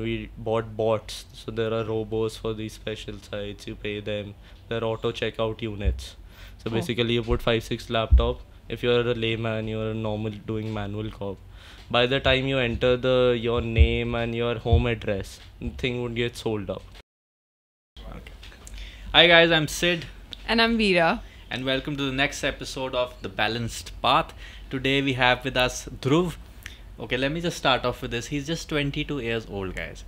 We bought bots, so there are robots for these special sites, you pay them, they're auto checkout units. So basically you put 5-6 laptop, if you're a layman, you're a normal doing manual cop. By the time you enter the your name and your home address, thing would get sold up. Okay. Hi guys, I'm Sid. And I'm Veera. And welcome to the next episode of The Balanced Path. Today we have with us Dhruv. Okay, let me just start off with this. He's just 22 years old, guys.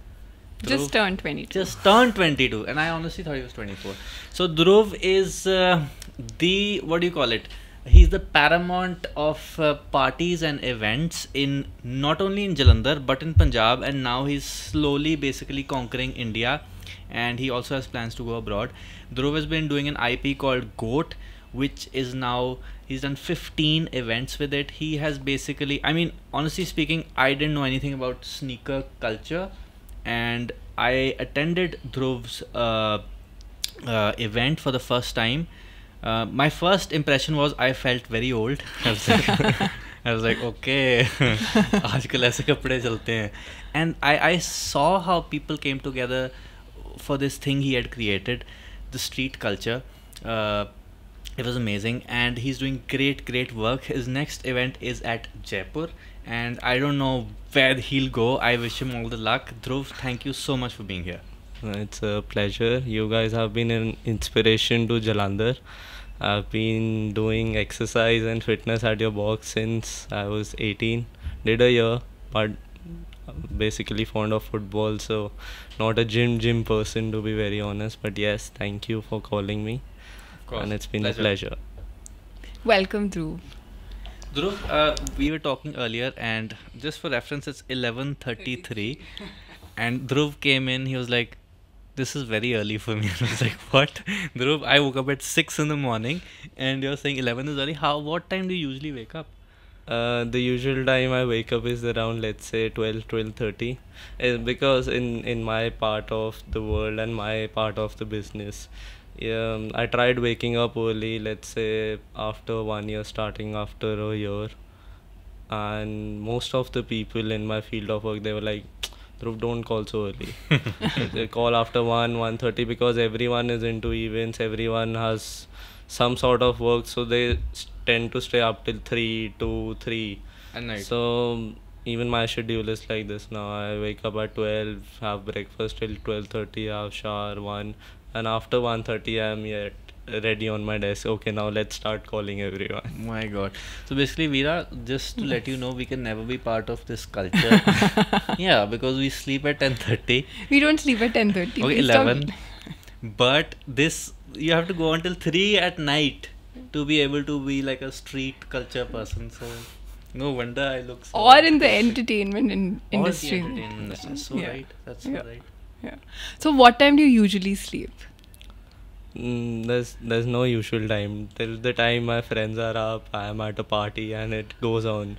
Dhruv just turned 22. Just turned 22. And I honestly thought he was 24. So Dhruv is the, what do you call it? He's the paramount of parties and events in, not only in Jalandhar, but in Punjab. And now he's slowly basically conquering India. And he also has plans to go abroad. Dhruv has been doing an IP called Goat, which is now, he's done 15 events with it. He has basically, I mean, honestly speaking, I didn't know anything about sneaker culture, and I attended Dhruv's event for the first time. My first impression was I felt very old. I was like, okay, aajkal aise kapde chalte hain. And I saw how people came together for this thing he had created, the street culture. It was amazing, and he's doing great work. His next event is at Jaipur, and I don't know where he'll go. I wish him all the luck. Dhruv, thank you so much for being here. It's a pleasure. You guys have been an inspiration to Jalandhar. I've been doing exercise and fitness at your box since I was 18. Did a year, but basically fond of football, so not a gym person, to be very honest. But yes, thank you for calling me. And it's been a pleasure. Welcome, Dhruv. Dhruv, we were talking earlier, and just for reference, it's 11:33, and Dhruv came in. He was like, "This is very early for me." And I was like, "What, Dhruv? I woke up at 6 in the morning, and you're saying 11 is early? How? What time do you usually wake up?" The usual time I wake up is around, let's say, 12, 12:30, because in my part of the world and my part of the business. Yeah, I tried waking up early, let's say after 1 year, starting after a year, and most of the people in my field of work, they were like, Dhruv, don't call so early. They call after 1, 1:30, because everyone is into events, everyone has some sort of work, so they tend to stay up till 3, 2, 3 at night. So even my schedule is like this now. I wake up at 12, have breakfast till 12:30, have shower 1. And after 1:30, I am yet ready on my desk. Okay, now let's start calling everyone. My God. So basically, Veera, just to let you know, we can never be part of this culture. Yeah, because we sleep at 10:30. We don't sleep at 10:30. Okay, 11. But this, you have to go until 3 at night to be able to be like a street culture person. So no wonder I look so... Or in the entertainment industry. Or the entertainment industry. So yeah. Right. That's so right. Yeah. So what time do you usually sleep? There's no usual time. Till the time my friends are up, I am at a party, and it goes on.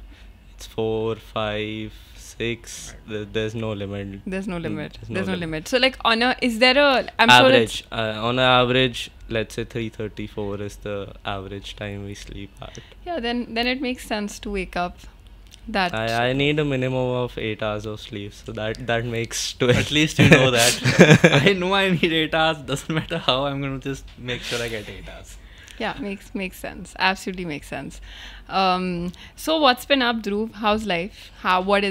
It's 4, 5, 6. There's no limit. There's no limit. There's no limit. So like on a, is there a average? Sure, on an average, let's say 3:34 is the average time we sleep at. Yeah. Then it makes sense to wake up. That I need a minimum of 8 hours of sleep, so that makes 12. At least you know that. I know I need 8 hours, doesn't matter how, I'm going to just make sure I get 8 hours. Yeah, makes sense. Absolutely makes sense. So what's been up, Dhruv? How's life? What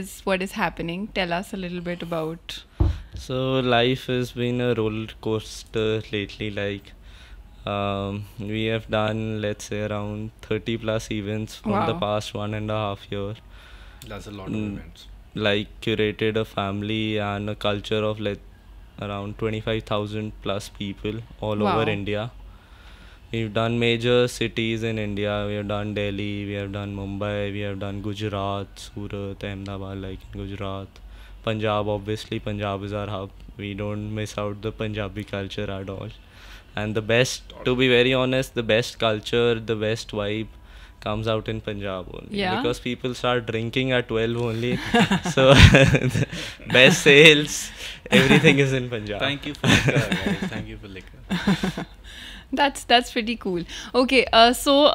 is happening? Tell us a little bit about. So life has been a roller coaster lately, like we have done, let's say, around 30 plus events from the past 1.5 years. That's a lot of events. Like curated a family and a culture of like around 25,000 plus people all over India. We've done major cities in India. We have done Delhi, we have done Mumbai, we have done Gujarat, Surat, Ahmedabad, like in Gujarat. Punjab, obviously Punjab is our hub. We don't miss out the Punjabi culture at all. And the best, to be very honest, the best culture, the best vibe comes out in Punjab only. Yeah. Because people start drinking at 12 only. So, best sales, everything is in Punjab. Thank you for liquor, guys. Thank you for liquor. That's pretty cool. Okay, so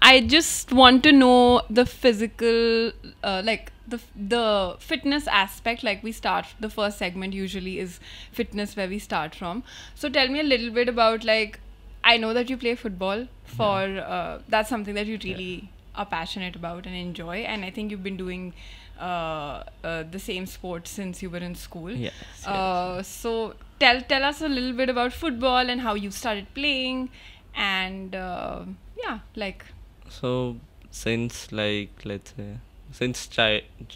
I just want to know the physical, like the fitness aspect, like we start, the first segment usually is fitness, where we start from. So tell me a little bit about, like, I know that you play football for, that's something that you really are passionate about and enjoy, and I think you've been doing the same sport since you were in school. So tell us a little bit about football and how you started playing, and yeah, like. So since, like, let's say since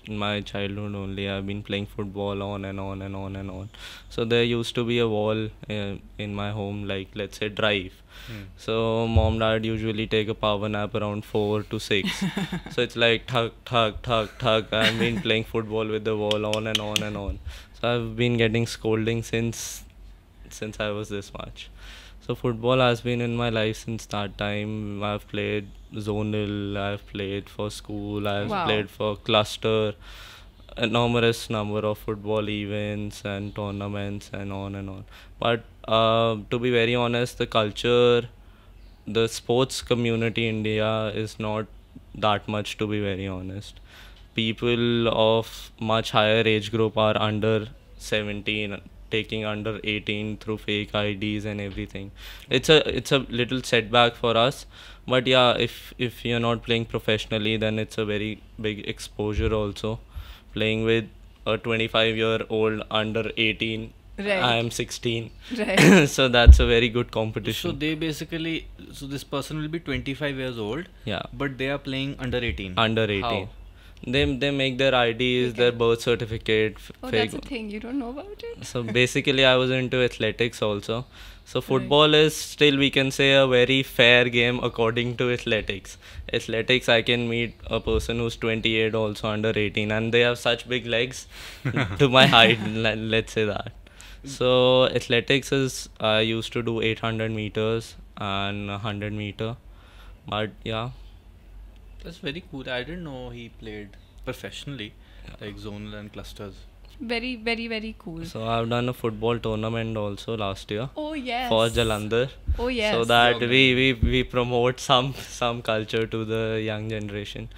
my childhood only, I've been playing football on and on and on and on. So there used to be a wall in my home, like, let's say drive. So mom, dad usually take a power nap around 4 to 6. So it's like thug, thug, thug, thug. I've been playing football with the wall on and on and on. So I've been getting scolding since I was this much. So football has been in my life since that time. I've played zonal, I've played for school, I've played for cluster, enormous number of football events and tournaments and on and on. But to be very honest, the culture, the sports community in India is not that much, to be very honest. People of much higher age group are under 17, taking under 18 through fake IDs and everything. It's a little setback for us, but yeah, if you're not playing professionally, then it's a very big exposure also. Playing with a 25-year-old under 18, I am 16. So that's a very good competition. So they basically, so this person will be 25 years old. Yeah. But they are playing under 18. Under 18. How? They make their IDs, their birth certificate. Oh, fake. That's a thing, you don't know about it? So basically, I was into athletics also. So football is still, we can say, a very fair game according to athletics. Athletics, I can meet a person who's 28 also under 18, and they have such big legs to my height, let's say that. So athletics is, I used to do 800 meters and 100 meter, but yeah. That's very cool. I didn't know he played professionally, like zonal and clusters. Very, very, very cool. So I've done a football tournament also last year. Oh yes. For Jalandhar. Oh yes. So that we promote some culture to the young generation.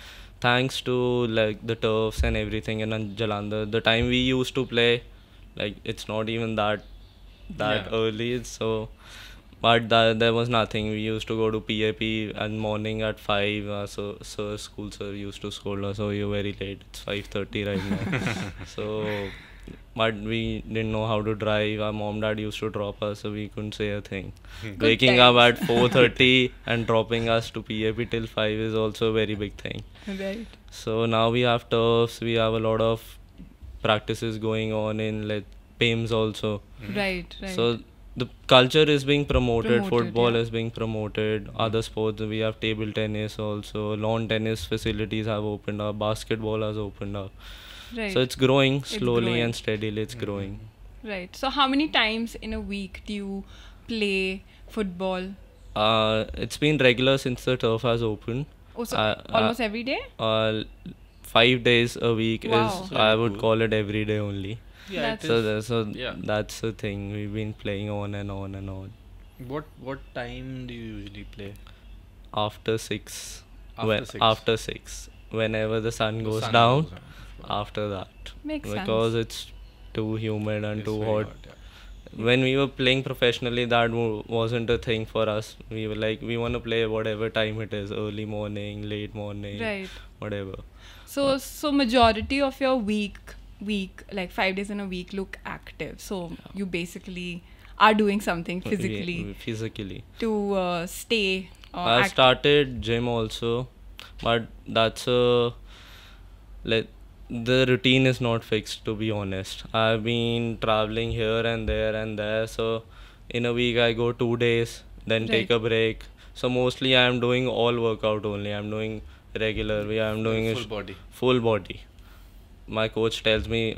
Thanks to, like, the turfs and everything in Jalandhar. The time we used to play, like, it's not even that early. So. But there was nothing. We used to go to PAP and morning at 5. So school sir used to scold us, "Oh, you're very late. It's 5:30 right now." So, but we didn't know how to drive. Our mom, dad used to drop us, so we couldn't say a thing. Waking up at 4:30 and dropping us to PAP till 5 is also a very big thing. Right. So now we have turfs. We have a lot of practices going on in, like, PIMS also. Right. Right. So. The culture is being promoted, football is being promoted, other sports, we have table tennis also, lawn tennis facilities have opened up, basketball has opened up. Right. So it's growing slowly and steadily, it's growing. Right. So how many times in a week do you play football? It's been regular since the turf has opened. Oh, so almost every day? 5 days a week is, I would call it every day only. Yeah, so that's the thing, we've been playing on and on and on. What time do you usually play? After 6. After 6. Whenever the sun goes down, after that. Makes sense. Because it's too humid and too hot. When we were playing professionally, that wasn't a thing for us. We were like, we want to play whatever time it is, early morning, late morning, whatever. So majority of your week, like 5 days in a week, look active. So you basically are doing something physically to stay active. I started gym also, but that's the routine is not fixed, to be honest. I've been traveling here and there and there. So in a week I go 2 days, then take a break. So mostly I'm doing all workout only. I'm doing regular. I'm doing full body. My coach tells me,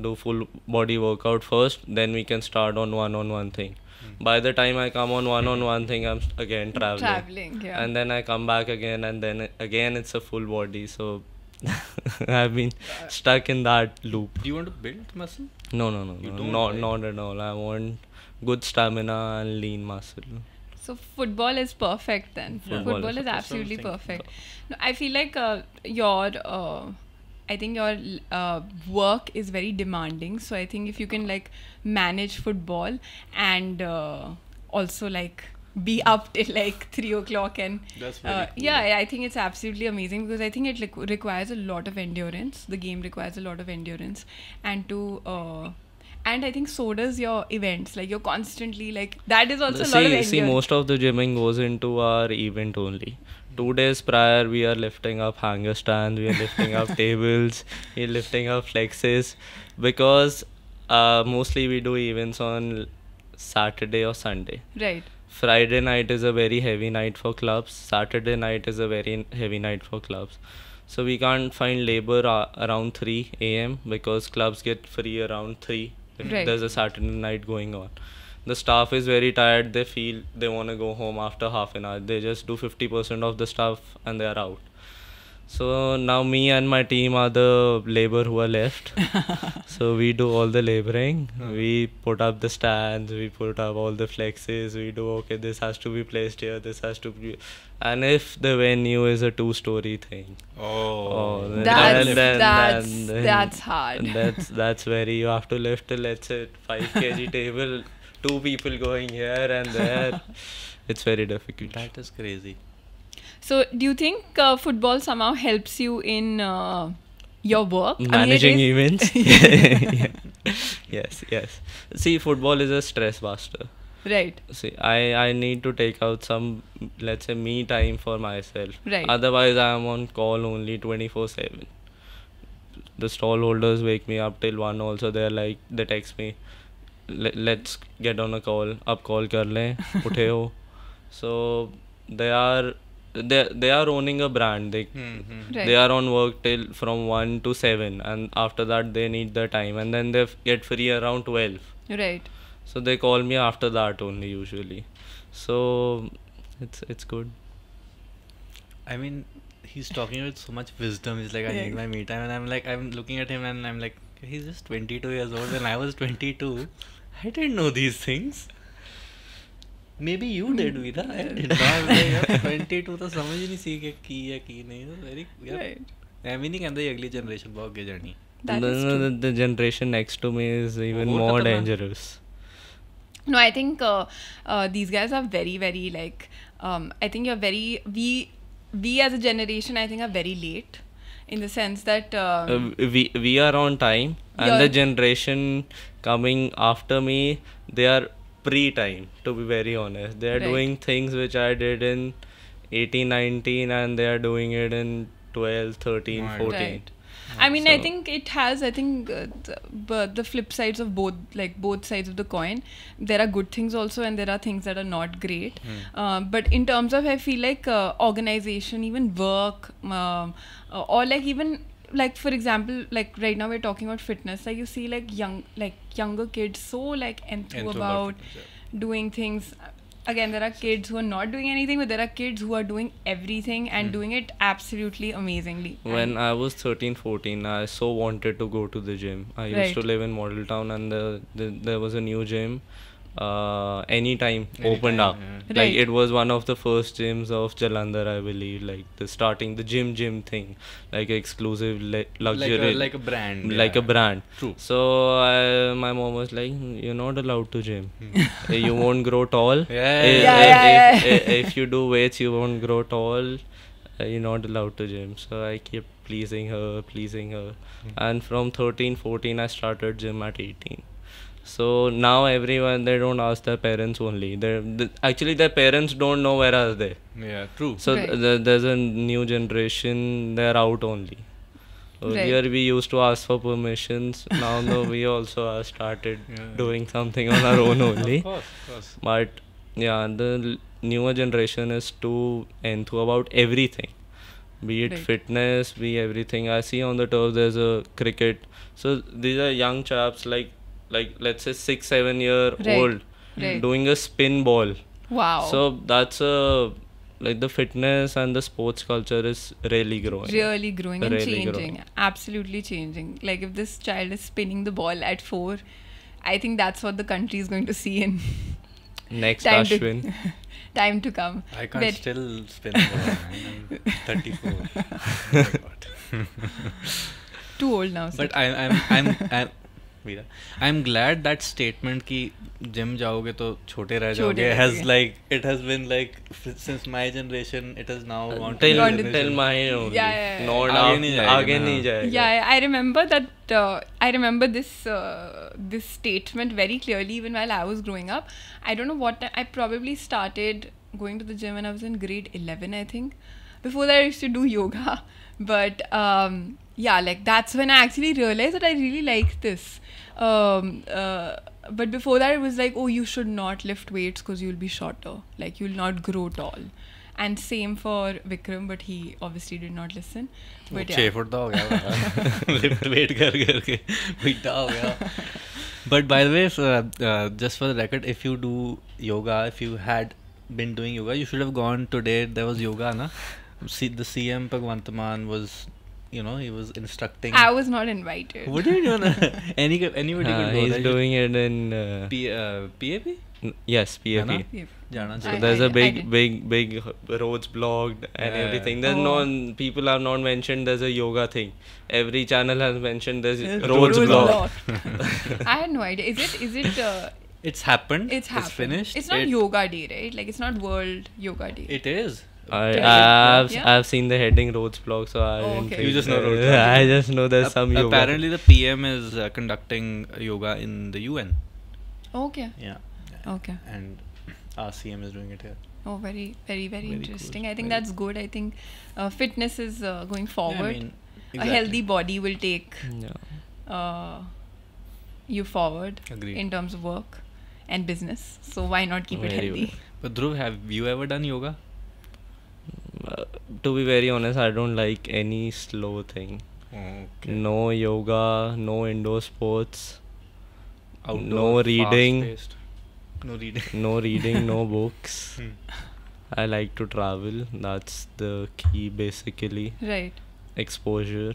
do full body workout first, then we can start on one-on-one thing. By the time I come on one-on-one thing, I'm again traveling. And then I come back again, and then again it's a full body. So I've been stuck in that loop. Do you want to build muscle? No, not at all. I want good stamina and lean muscle. So football is perfect then. Football is absolutely perfect. No, I feel like your I think your work is very demanding. So I think if you can like manage football and also like be up till like 3 o'clock and that's very cool. Yeah, I think it's absolutely amazing because I think it requires a lot of endurance. The game requires a lot of endurance, and to and I think so does your events. Like you're constantly like that is also a lot of endurance. See, most of the gymming goes into our event only. 2 days prior, we are lifting up hanger stands, we are lifting up tables, we are lifting up flexes, because mostly we do events on Saturday or Sunday. Right. Friday night is a very heavy night for clubs. Saturday night is a very heavy night for clubs. So we can't find labor around 3 a.m. because clubs get free around 3. Right. There's a Saturday night going on. The staff is very tired. They feel they want to go home after half an hour. They just do 50% of the stuff and they are out. So now me and my team are the labor who are left. So we do all the laboring. We put up the stands. We put up all the flexes. We do, okay, this has to be placed here. This has to be... And if the venue is a two-story thing. Oh. That's hard. That's where you have to lift, let's say, 5 kg table. 2 people going here and there. It's very difficult. That is crazy. So do you think football somehow helps you in your work? Managing events? Yeah. Yes. See, football is a stress buster. Right. See, I need to take out some, let's say, me time for myself. Right. Otherwise, I am on call only 24/7. The stall holders wake me up till 1 also. They're like, they text me, let's get on a call, ab call kar le, uthe ho. So they are owning a brand. Right. They are on work till from 1 to 7, and after that they need their time, and then they get free around 12. Right. So they call me after that only usually. So it's good. I mean, he's talking with so much wisdom. He's like, I need my me time, and I'm like, I'm looking at him and I'm like, he's just 22 years old and I was 22. I didn't know these things. Maybe you did, Veera. I did not. I was 22, so I didn't understand. I mean, the ugly generation is very dangerous. The generation next to me is even more dangerous. No, I think these guys are very, very like... I think you're very... We as a generation, I think, are very late. In the sense that we are on time, and the generation coming after me, they are pre-time, to be very honest. They are doing things which I did in 18, 19, and they are doing it in 12, 13, 14. Right. I mean, so, I think it has, I think, the flip sides of both, like both sides of the coin. There are good things also, and there are things that are not great. But in terms of, I feel like organization, even work, or like even, like for example, like right now we're talking about fitness. Like you see, like younger kids so like enthused about doing things. Again, there are kids who are not doing anything, but there are kids who are doing everything and doing it absolutely amazingly. When I was 13, 14, I so wanted to go to the gym. I used to live in Model Town, and there was a new gym opened up. Yeah. Like it was one of the first gyms of Jalandhar, I believe. Like the gym thing, like exclusive luxury. Like a brand. Like a brand. True. So my mom was like, you're not allowed to gym. You won't grow tall. If you do weights, you won't grow tall. You're not allowed to gym. So I kept pleasing her. And from 13, 14, I started gym at 18. So now everyone, they don't ask their parents only. Actually, their parents don't know where are they. Yeah, true. So there's a new generation, they're out only. Earlier we used to ask for permissions. Now no, we also started doing something on our own only. Of course. But yeah, the newer generation is too into about everything. Be it fitness, be everything. I see on the turf there's a cricket. So these are young chaps like let's say 6-7 year old doing a spin ball. Wow. So that's like the fitness and the sports culture is really growing and changing. Absolutely changing. Like if this child is spinning the ball at 4, I think that's what the country is going to see in next time to come. I can't still spin the ball. I'm 34. Oh my God. too old now. But I'm glad that statement ki gym jaoge to chote reh jaoge has like it has been like since my generation it has now gone till my own. Yeah. No, aage nahi jayega. Yeah, I remember that. I remember this this statement very clearly even while I was growing up. I don't know what time, I probably started going to the gym when I was in grade 11, I think. Before that, I used to do yoga, but yeah, like that's when I actually realized that I really like this. But before that, it was like, oh, you should not lift weights because you'll be shorter, like you'll not grow tall. And same for Vikram, but he obviously did not listen. But yeah. 6 foot da ho gaya, lift weight kar ke, beta ho gaya. But by the way, just for the record, if you do yoga, if you had been doing yoga, you should have gone today. There was yoga, na? See, the CM Bhagwantaman was, you know, he was instructing. I was not invited. What did you know? Anybody could go. He's there. Doing it in PAP. Yes, PAP. So there's a big roads blocked and everything. There's no people have not mentioned there's a yoga thing. Every channel has mentioned there's roads blocked. I had no idea. Is it? It's happened. It's finished. It's not yoga day, right? Like it's not World Yoga Day. It is. I've seen the heading roads blog, so I didn't think. You just know roads blog. I just know there's some yoga. Apparently, the PM is conducting yoga in the UN. Okay. Yeah. Okay. And our CM is doing it here. Oh, very, very, very, very interesting. Cool. I think very that's good. I think fitness is going forward. Yeah, I mean, exactly. A healthy body will take you forward. Agreed. In terms of work and business. So why not keep it healthy? Well. But Dhruv, have you ever done yoga? To be very honest, I don't like any slow thing. Okay. No yoga, no indoor sports, outdoor, no reading. No reading, no books. I like to travel. That's the key, basically. Right. Exposure.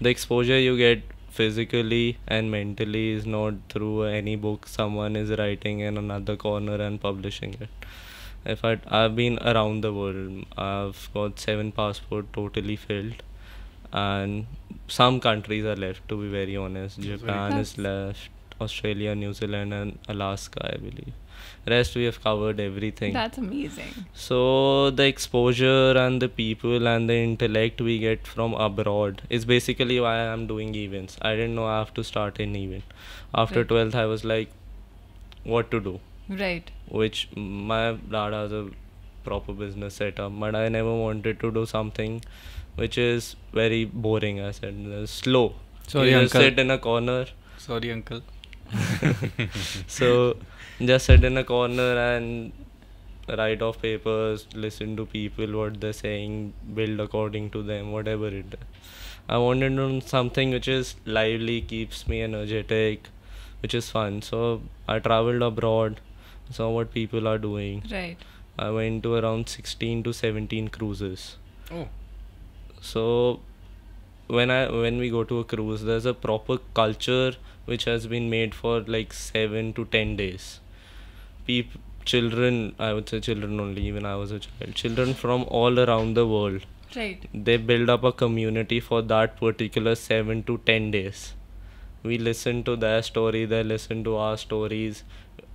The exposure you get physically and mentally is not through any book someone is writing in another corner and publishing it. If I've been around the world, I've got 7 passports totally filled, and some countries are left. To be very honest, Japan is left. Australia, New Zealand and Alaska, I believe. Rest we have covered everything. That's amazing. So the exposure and the people and the intellect we get from abroad is basically why I'm doing events. I didn't know I have to start an event. After 12th, I was like, what to do? Right. Which my dad has a proper business setup, but I never wanted to do something which is very boring. I said, slow. So you just sit in a corner. Sorry, uncle. So just sit in a corner and write off papers, listen to people, what they're saying, build according to them, whatever it is. I wanted to do something which is lively, keeps me energetic, which is fun. So I traveled abroad, saw what people are doing. Right. I went to around 16 to 17 cruises. Oh. So when we go to a cruise, there's a proper culture which has been made for like 7 to 10 days. Children, I would say children only, even I was a child. Children from all around the world. Right. They build up a community for that particular 7 to 10 days. We listen to their story, they listen to our stories.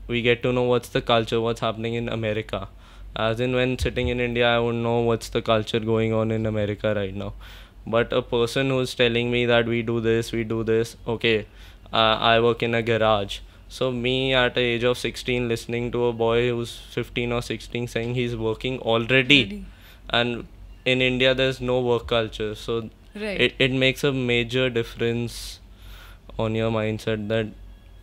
We get to know what's the culture, what's happening in America. As in when sitting in India, I wouldn't know what's the culture going on in America right now. But a person who's telling me that we do this, okay, I work in a garage. So me at the age of 16 listening to a boy who's 15 or 16 saying he's working already. And in India, there's no work culture. So it makes a major difference on your mindset that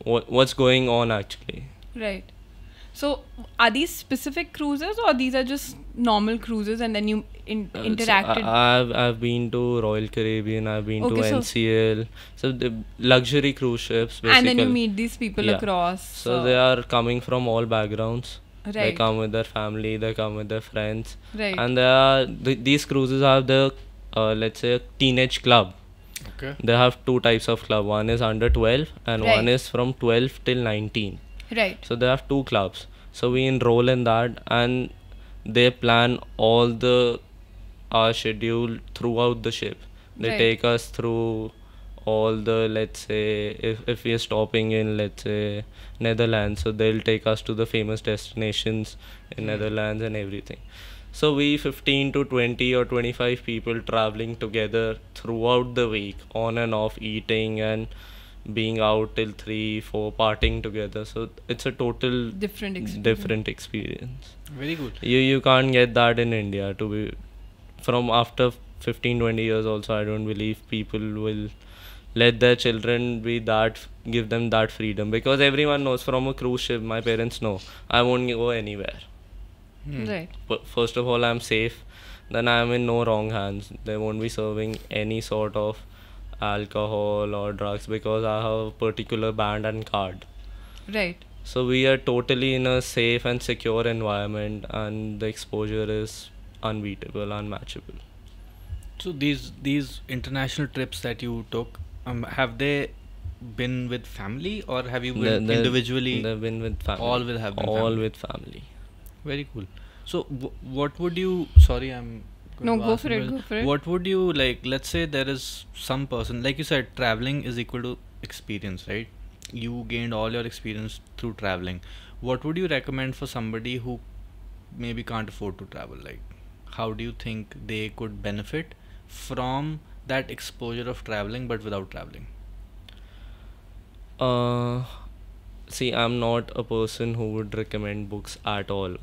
what's going on actually. Right. So are these specific cruises or these are just normal cruises and then you interacted? So I've been to Royal Caribbean, I've been to NCL, so the luxury cruise ships basically. And then you meet these people across. So they are coming from all backgrounds. Right. They come with their family, they come with their friends. Right. And they are, these cruises have the, let's say, teenage club. Okay. They have 2 types of club. One is under 12 and one is from 12 till 19. Right. So they have 2 clubs. So we enroll in that and they plan all our schedule throughout the ship. They take us through all the, let's say, if we are stopping in, let's say, Netherlands, so they'll take us to the famous destinations in Netherlands and everything. So we 15 to 20 or 25 people traveling together throughout the week, on and off, eating and being out till 3-4, partying together. So it's a total different experience. Very good. You can't get that in India. To be from after 15-20 years also, I don't believe people will let their children be that, give them that freedom, because everyone knows from a cruise ship, my parents know I won't go anywhere. Right. But first of all, I'm safe. Then I'm in no wrong hands. They won't be serving any sort of alcohol or drugs because I have a particular band and card. Right. So we are totally in a safe and secure environment, and the exposure is unbeatable, unmatchable. So these international trips that you took, have they been with family, or have you been individually? They've been with family. All will have been all family. With family. Very cool. So what would you, sorry, I'm going to ask, go for it. What would you, like, let's say there is some person, like you said, traveling is equal to experience, right? You gained all your experience through traveling. What would you recommend for somebody who maybe can't afford to travel? Like, how do you think they could benefit from that exposure of traveling but without traveling? See, I'm not a person who would recommend books at all.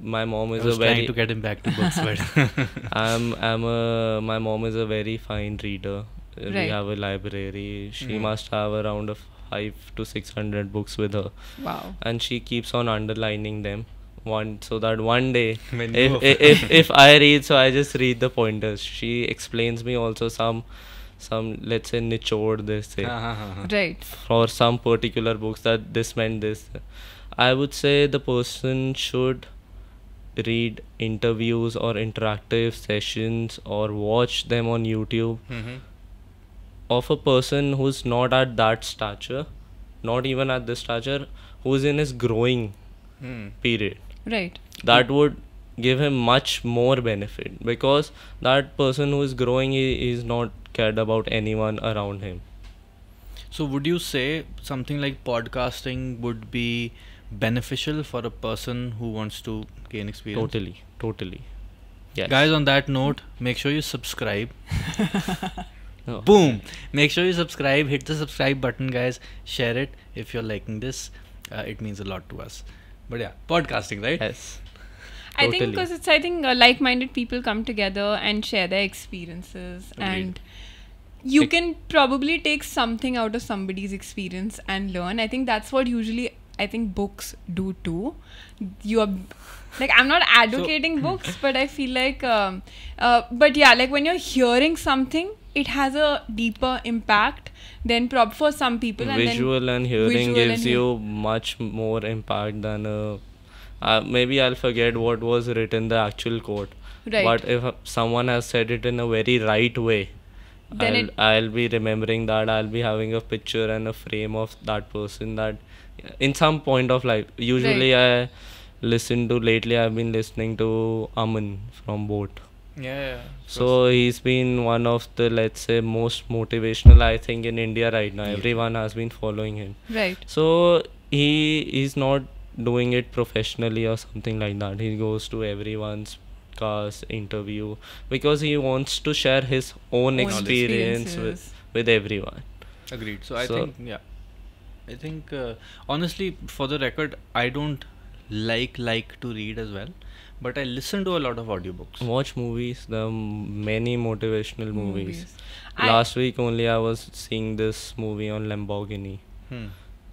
My mom is trying to get him back to books, but my mom is a very fine reader. Right. We have a library. She must have around 500 to 600 books with her. Wow! And she keeps on underlining them, so that one day, if I read, so I just read the pointers. She explains me also some, let's say, nichod they say, right, for some particular books that this meant this. I would say the person should read interviews or interactive sessions or watch them on YouTube of a person who's not at that stature, not even at this stature, who's in his growing period. Right. That would give him much more benefit, because that person who is growing is not cared about anyone around him. So would you say something like podcasting would be beneficial for a person who wants to gain experience? Totally, totally. Yes. Guys, on that note, make sure you subscribe. Boom! Make sure you subscribe, hit the subscribe button, guys. Share it if you're liking this. It means a lot to us. But yeah, podcasting, right? Yes. Totally. I think because it's, I think like-minded people come together and share their experiences. Agreed. And you can probably take something out of somebody's experience and learn. I think that's what usually, I think books do too. You are, like, I'm not advocating books, but I feel like, but yeah, like when you're hearing something, it has a deeper impact than for some people. And visual and hearing gives you much more impact than a... maybe I'll forget what was written, the actual quote. Right. But if someone has said it in a very right way, then I'll be remembering that. I'll be having a picture and a frame of that person that in some point of life. Usually right. I listen to, lately I've been listening to Aman from Goat. Yeah. So he's been one of the, let's say, most motivational, I think, in India right now. Everyone has been following him. Right. So he is not doing it professionally or something like that. He goes to everyone's podcast interview because he wants to share his own experience with everyone. Agreed. So I think, yeah, I think honestly, for the record, I don't like to read as well, but I listen to a lot of audiobooks, watch movies, the many motivational movies. Last week only I was seeing this movie on Lamborghini.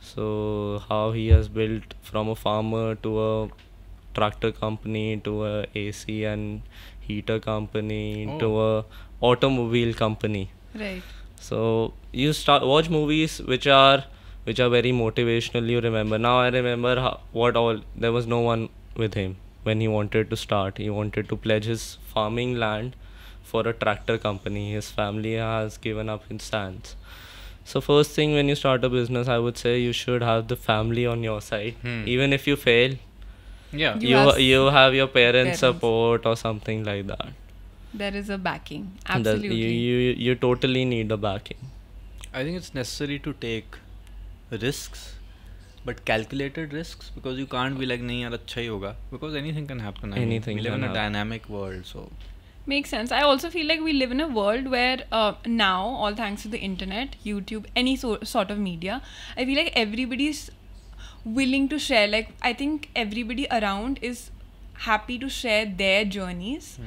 So how he has built from a farmer to a tractor company to a AC and heater company to a automobile company. Right. So you start watch movies which are very motivational. You remember now. I remember what all there was no one with him when he wanted to start. He wanted to pledge his farming land for a tractor company. His family has given up his lands. So first thing when you start a business, I would say you should have the family on your side. Even if you fail, yeah, you have your parents' support or something like that. There is a backing. Absolutely. You totally need a backing. I think it's necessary to take risks, but calculated risks, because you can't be like, nahi yaar, acha hi hoga, because anything can happen. Anything. We live in a dynamic world, so. Makes sense. I also feel like we live in a world where now, all thanks to the internet, YouTube, any sort of media, I feel like everybody's willing to share. Like, I think everybody around is happy to share their journeys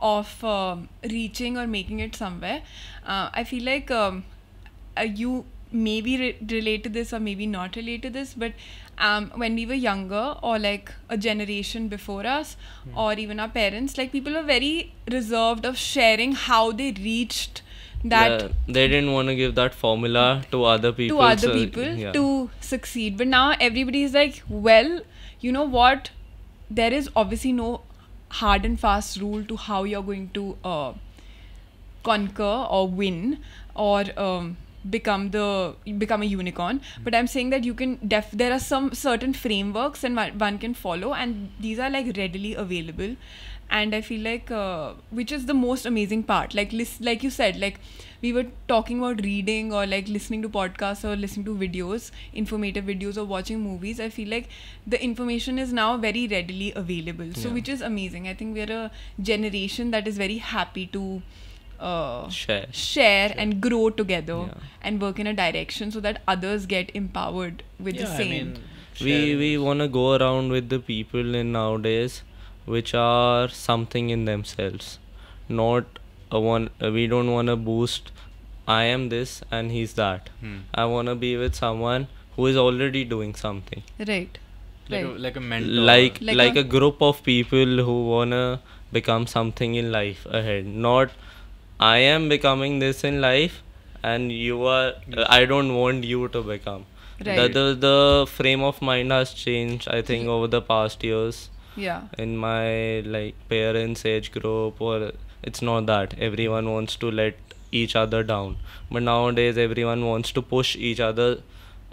of reaching or making it somewhere. I feel like you maybe relate to this or maybe not relate to this, but when we were younger, or like a generation before us, or even our parents, like people were very reserved of sharing how they reached that. Yeah, they didn't want to give that formula to other people. To other people, yeah, to succeed. But now everybody is like, well, you know what? There is obviously no hard and fast rule to how you're going to conquer or win or become a unicorn, but I'm saying that you can there are some certain frameworks and one can follow, and these are like readily available. And I feel like which is the most amazing part, like you said, like we were talking about reading or like listening to podcasts or listening to videos, informative videos, or watching movies. I feel like the information is now very readily available, so which is amazing. I think we are a generation that is very happy to share and grow together and work in a direction so that others get empowered with the same. I mean, we want to go around with the people in nowadays which are something in themselves, not a one. We don't want to boost I am this and he's that. I want to be with someone who is already doing something, right? Like a mentor, like a group of people who want to become something in life ahead, not I am becoming this in life and you are I don't want you to become. Right. The frame of mind has changed, I think, over the past years. Yeah. In my like parents' age group, or it's not that everyone wants to let each other down, but nowadays everyone wants to push each other.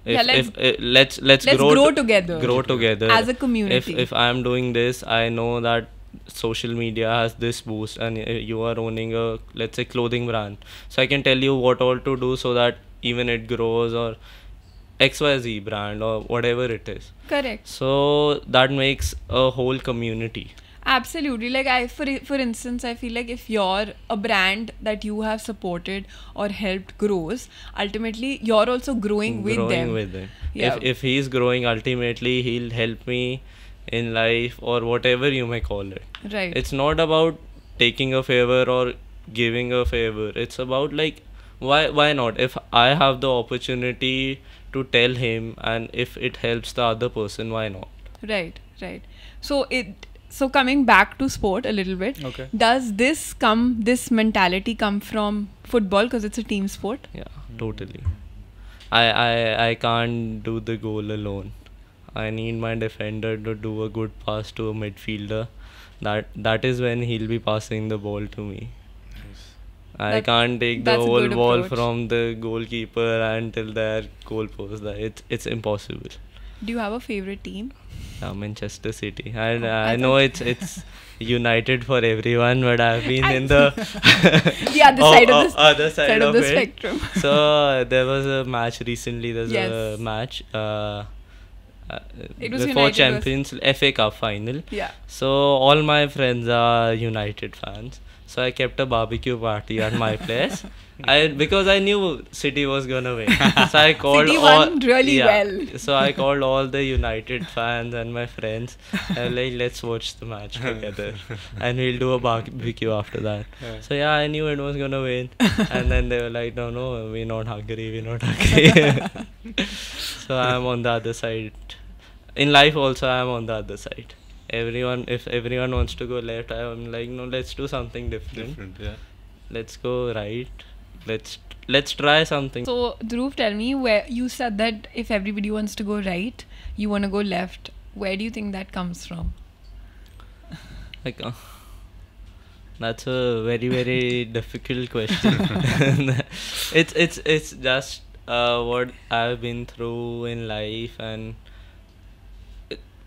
Let's grow together. Grow together as a community. If I'm doing this, I know that social media has this boost, and you are owning a, let's say, clothing brand, so I can tell you what all to do so that even it grows, or XYZ brand or whatever it is. Correct. So that makes a whole community. Absolutely. Like for instance, I feel like if you're a brand that you have supported or helped grows, ultimately you're also growing with them. Yeah. If he's growing, ultimately he'll help me in life, or whatever you may call it. Right. It's not about taking a favor or giving a favor. It's about like, why not? If I have the opportunity to tell him, and if it helps the other person, why not? Right, right. So coming back to sport a little bit. Okay. Does this mentality come from football, because it's a team sport? Yeah, totally. I can't do the goal alone. I need my defender to do a good pass to a midfielder. That is when he'll be passing the ball to me. Nice. I can't take the whole ball from the goalkeeper until their goal post. It's impossible. Do you have a favorite team? Manchester City. I know it's United for everyone, but I've been in the other side of the spectrum. So there was a match recently. It was before Champions FA Cup final. Yeah. So all my friends are United fans. So I kept a barbecue party at my place. Because I knew City was gonna win. So I called City won really well. So I called all the United fans and my friends. And like, let's watch the match together, and we'll do a barbecue after that. Yeah. So yeah, I knew it was gonna win. And then they were like, no, we're not hungry. So I'm on the other side. In life also, I'm on the other side. If everyone wants to go left, I'm like, no, let's do something different. Yeah. Let's go right. Let's try something. So Dhruv, tell me, where you said that if everybody wants to go right, you want to go left. Where do you think that comes from? Like, that's a very, very difficult question. It's just what I've been through in life, and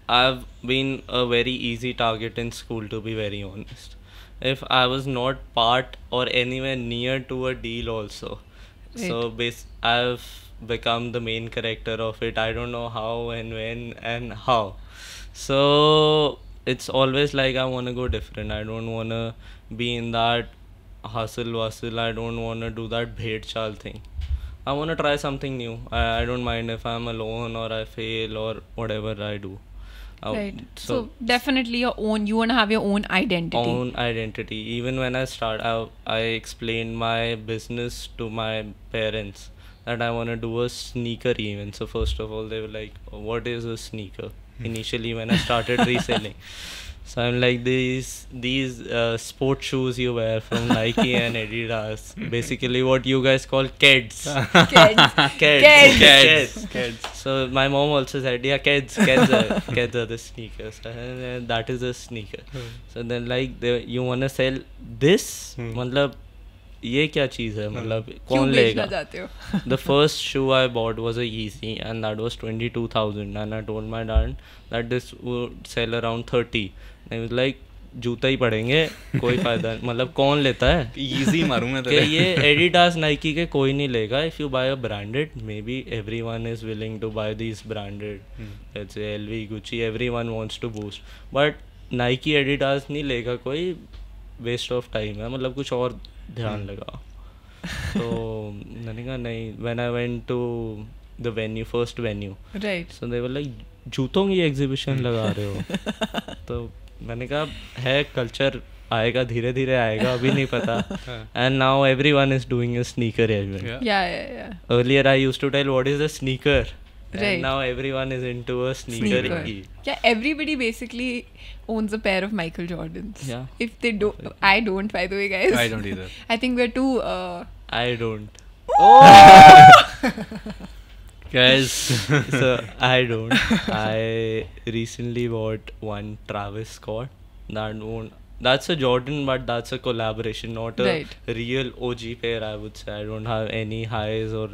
I've been a very easy target in school, to be very honest. If I was not part or anywhere near to a deal also, Right. So I've become the main character of it. I don't know how and when and how. So it's always like I want to go different. I don't want to be in that hustle. I don't want to do that bhed chal thing. I want to try something new. I don't mind if I'm alone or I fail or whatever I do. Right. So definitely your own. You want to have your own identity. Own identity. Even when I start, I explained my business to my parents that I want to do a sneaker event. So first of all, they were like, "What is a sneaker?" Initially, when I started reselling, so I'm like, these sports shoes you wear from Nike and Adidas, basically what you guys call kids. Kids. So my mom also said, yeah, kids are the sneakers. And that is a sneaker. So then like, you want to sell this? Matlab, ye kya cheez hai? Matlab, kaun lega? The first shoe I bought was a Yeezy, and that was 22,000. And I told my dad that this would sell around 30. And he was like, जूता ही पड़ेंगे कोई फायदा मतलब कौन लेता है easy मारूंगा तेरे कि ये एडिडास नाइकी के कोई नहीं लेगा if you buy a branded maybe everyone is willing to buy this branded let's say LV Gucci everyone wants to boost but Nike Adidas नहीं लेगा कोई वेस्ट ऑफ टाइम है मतलब कुछ और ध्यान लगाओ तो मैंने कहा नहीं when I went to the venue first venue right so they were like जूतों की एग्जीबिशन लगा रहे हो तो मैंने कहा है कल्चर आएगा धीरे धीरे आएगा अभी नहीं पता and now everyone is doing a sneaker event yeah yeah yeah earlier I used to tell what is a sneaker and now everyone is into a sneaker yeah everybody basically owns a pair of Michael Jordans yeah if they don't I don't by the way guys I don't either I think we're too I don't oh Guys, so I recently bought one Travis Scott. That's a Jordan, but that's a collaboration, not a right. real OG pair, I would say. I don't have any highs or...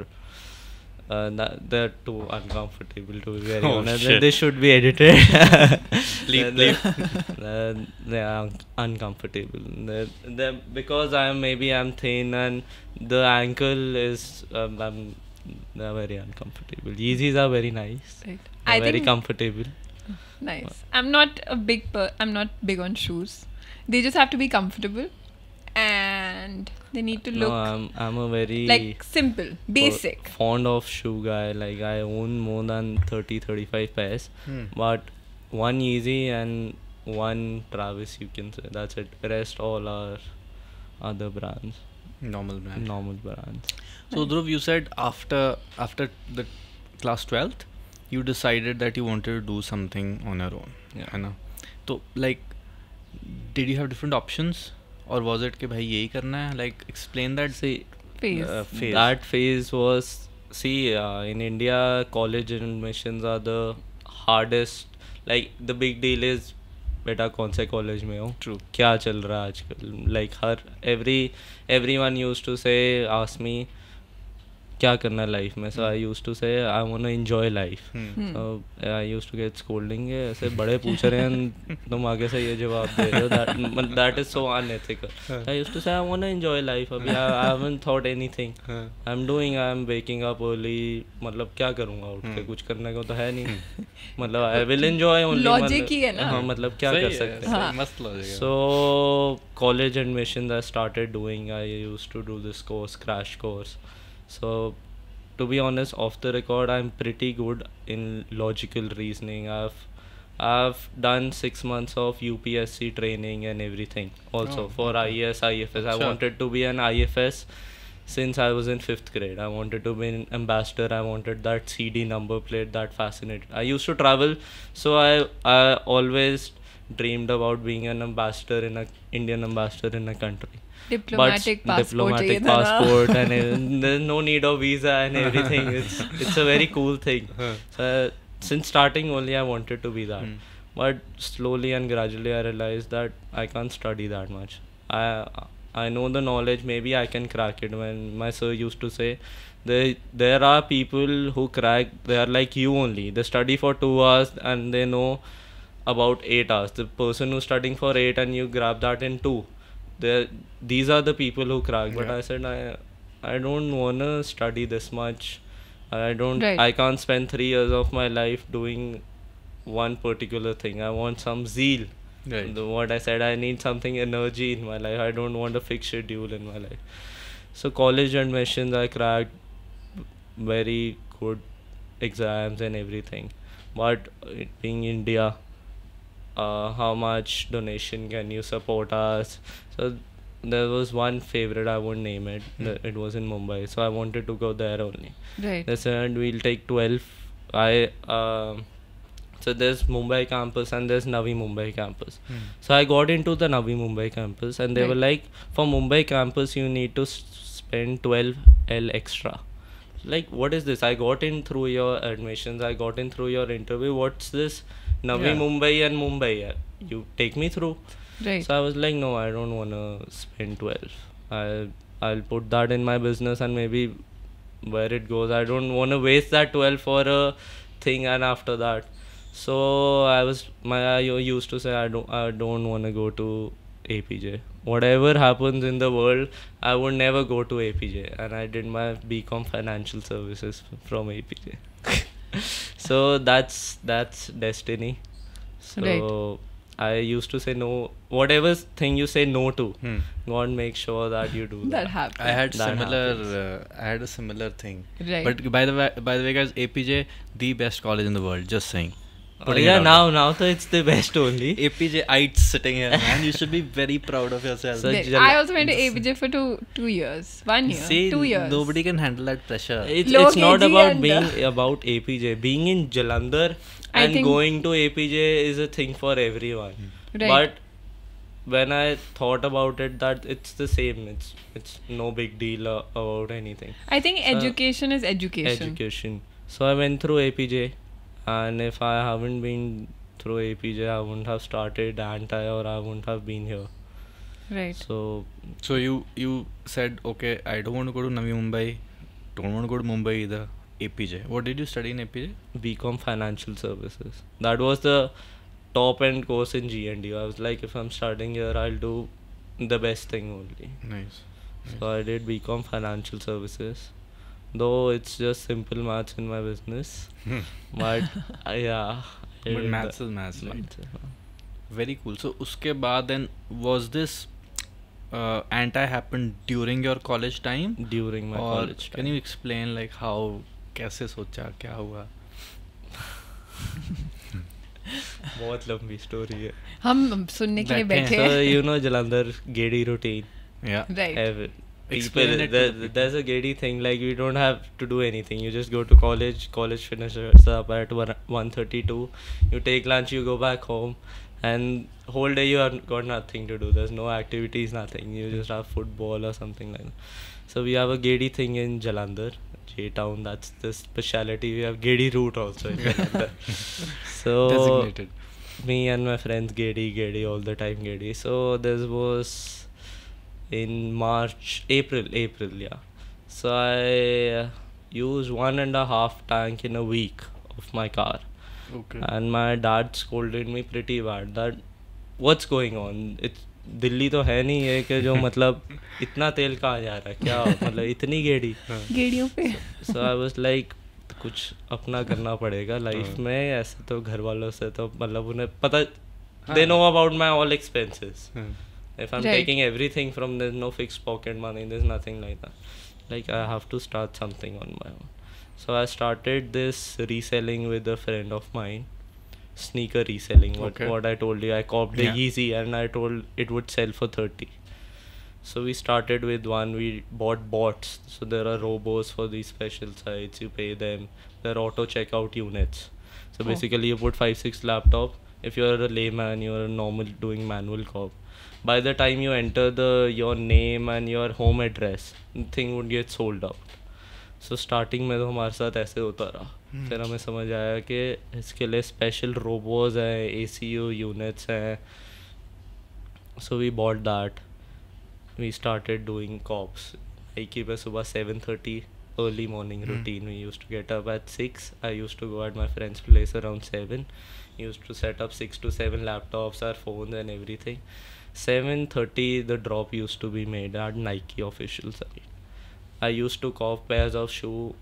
they're too uncomfortable to be very honest. Shit. They should be edited. They are uncomfortable. They're because maybe I'm thin and the ankle is... they are very uncomfortable. Yeezys are very nice. Right. I very think comfortable. Nice. I'm not big on shoes. They just have to be comfortable, and they need to look. No, I'm a very like simple, basic. Fond of shoe guy. Like I own more than 30-35 pairs, but one Yeezy and one Travis. You can say that's it. Rest all are other brands. Normal brands. So Dhruv, you said after the class 12th, you decided that you wanted to do something on your own. Yeah. है ना? तो like, did you have different options, or was it कि भाई यही करना है? Like explain that phase. That phase was in India, college admissions are the hardest. Like the big deal is. बेटा कौन से कॉलेज में हो True. क्या चल रहा है आजकल लाइक हर everyone used to say ask me क्या करना लाइफ में so I used to say I want to enjoy life so I used to get scolding ऐसे बड़े पूछ रहे हैं तुम आगे से ये जवाब दे रहे हो that is so unethical I used to say I want to enjoy life अभी I haven't thought anything I am doing I am waking up early मतलब क्या करूंगा उठ के कुछ करने को तो है नहीं मतलब I will enjoy only logic ही है ना हां मतलब क्या कर सकते हैं मस्त logic so college admission I started doing I used to do this course crash course So, to be honest, off the record, I'm pretty good in logical reasoning. I've done 6 months of UPSC training and everything. Also for IES, IFS. I wanted to be an IFS since I was in 5th grade. I wanted to be an ambassador. I wanted that CD number plate. That fascinated. I used to travel, so I always dreamed about being an ambassador in a Indian ambassador in a country. Diplomatic passport and there's no need of visa and everything. It's a very cool thing. So since starting only I wanted to be that. But slowly and gradually I realized that I can't study that much. I know the knowledge. Maybe I can crack it. When my sir used to say, there are people who crack. They are like you only. They study for 2 hours and they know about 8 hours. The person who's studying for 8 and you grab that in 2. These are the people who crack. But I said I don't wanna study this much. I don't. Right. I can't spend 3 years of my life doing one particular thing. I want some zeal. Right. What I said, I need something energy in my life. I don't want a fixed schedule in my life. So college admissions, I cracked very good exams and everything. But it being India, how much donation can you support us? So there was one favorite, I won't name it. It was in Mumbai, so I wanted to go there only. Right. They said we'll take 12. So there's Mumbai campus and there's Navi Mumbai campus. So I got into the Navi Mumbai campus, and they were like, for Mumbai campus you need to spend 12L extra. Like, what is this? I got in through your admissions, I got in through your interview. What's this Navi Mumbai and Mumbai? You take me through. Right. So I was like, no, I don't want to spend 12. I'll put that in my business and maybe where it goes. I don't want to waste that 12 for a thing and after that. So I used to say, I don't want to go to APJ. Whatever happens in the world, I would never go to APJ. And I did my BCom financial services from APJ. So that's destiny. So right. I used to say no. Whatever thing you say no to, God makes sure that you do that. That happens. I had a similar thing. Right. But by the way, guys, APJ, the best college in the world. Just saying. Yeah, now so it's the best only. APJ ITs sitting here, man. You should be very proud of yourself. So I also went to APJ for two years. 1 year. See, 2 years. Nobody can handle that pressure. It's not about being about APJ. Being in Jalandhar and going to APJ is a thing for everyone. Right. But when I thought about it, that it's the same. It's no big deal about anything. I think education is education. Education. So I went through APJ. And if I haven't been through APJ, I wouldn't have started Ant Eye, or I wouldn't have been here. Right. So you said, okay, I don't want to go to Navi Mumbai, don't want to go to Mumbai either, APJ. What did you study in APJ? BCom Financial Services. That was the top-end course in G&D. I was like, if I'm studying here, I'll do the best thing only. Nice. So I did BCom Financial Services. Though it's just simple maths in my business, but yeah. But maths is maths, right? Very cool. So, uske baad then was this Anti happened during your college time? During my college time. Can you explain like how, kaise socha, kya hua? बहुत लंबी story है. हम सुनने के लिए बैठे हैं. So you know Jalandhar Gedi routine. Yeah. Right. There's a giddy thing, like you don't have to do anything. You just go to college finishes up at 1:32, you take lunch, you go back home, and whole day you have got nothing to do. There's no activities, nothing. You just have football or something like that. So we have a giddy thing in Jalandhar, J-Town. That's the speciality. We have giddy route also in Jalandhar. So designated. Me and my friends giddy all the time, giddy. So this was in April, yeah. So I used 1.5 tank in a week of my car. Okay. And my dad scolded me pretty bad that what's going on? It's Delhi to hai nahi hai ke jo matlab itna tel kahan ja raha kya matlab itni gedi gediyon pe. So I was like, kuch apna karna padega life mein. Aise to ghar walon se to matlab unhe pata, they know about my all expenses. If I'm taking everything from, there's no fixed pocket money, there's nothing like that. Like, I have to start something on my own. So I started this reselling with a friend of mine. Sneaker reselling, what I told you. I copped the Yeezy and I told it would sell for 30. So we started with one, we bought bots. So there are robos for these special sites, you pay them. They're auto checkout units. So basically you put 5-6 laptop. If you're a layman, you're normal doing manual cop. By the time you enter your name and your home address, thing would get sold out. So starting में तो हमारे साथ ऐसे होता रहा. फिर हमें समझ आया कि इसके लिए special robots हैं, ACU units हैं. So we bought that. We started doing cops. Nike पे सुबह 7:30 early morning routine. We used to get up at 6. I used to go at my friend's place around 7. Used to set up 6 to 7 laptops, our phones and everything. 7:30 the drop used to be made at Nike official site. I used to cop pairs of shoe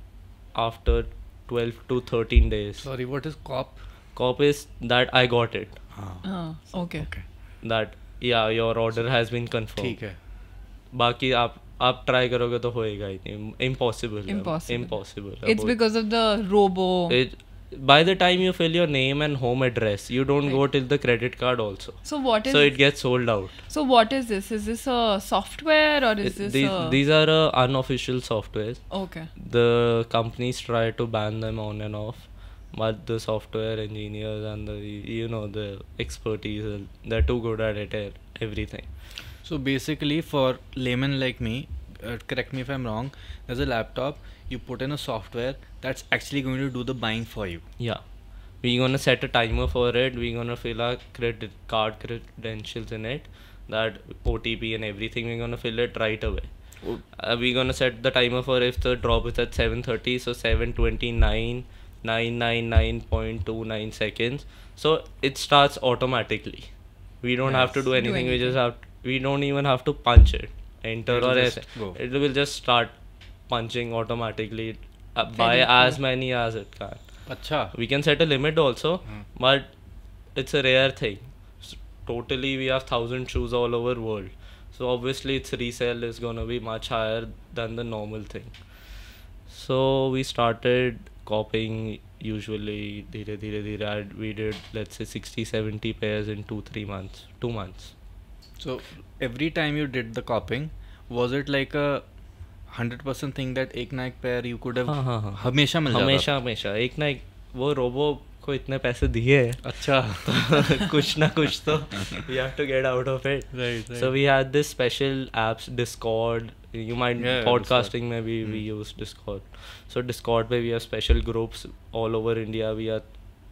after 12 to 13 days. Sorry, what is cop? Cop is that I got it. Okay. That, yeah, your order has been confirmed. Okay. Baki, aap try karoge to hoega hi nahi. Impossible. It's because of the robo. By the time you fill your name and home address, you don't go till the credit card also. So it gets sold out. So what is this? Is this a software or is this These are unofficial softwares. Okay. The companies try to ban them on and off, but the software engineers and the the expertise, they're too good at it, everything. So basically, for layman like me, correct me if I'm wrong, there's a laptop, you put in a software that's actually going to do the buying for you. Yeah. We're going to set a timer for it. We're going to fill our credit card credentials in it, that OTP and everything. We're going to fill it right away. We're going to set the timer for if the drop is at 7:30. So 7:29.999.29 seconds. So it starts automatically. We don't have to do anything. We just have, we don't even have to punch it. Enter or it will just start punching automatically by as many as it can. Achha. We can set a limit also, but it's a rare thing. So totally, we have 1,000 shoes all over world. So obviously, its resale is gonna be much higher than the normal thing. So we started copying usually. We did, let's say, 60-70 pairs in 2-3 months. So every time you did the copying, was it like a 100% thing that एक ना एक pair you could have हमेशा मिल जाता? हमेशा एक ना एक, वो robo को इतने पैसे दिए हैं, अच्छा कुछ ना कुछ तो you have to get out of it. Right. So we had this special apps, Discord. You might podcasting में भी we use Discord. So Discord पे we have special groups all over India. We are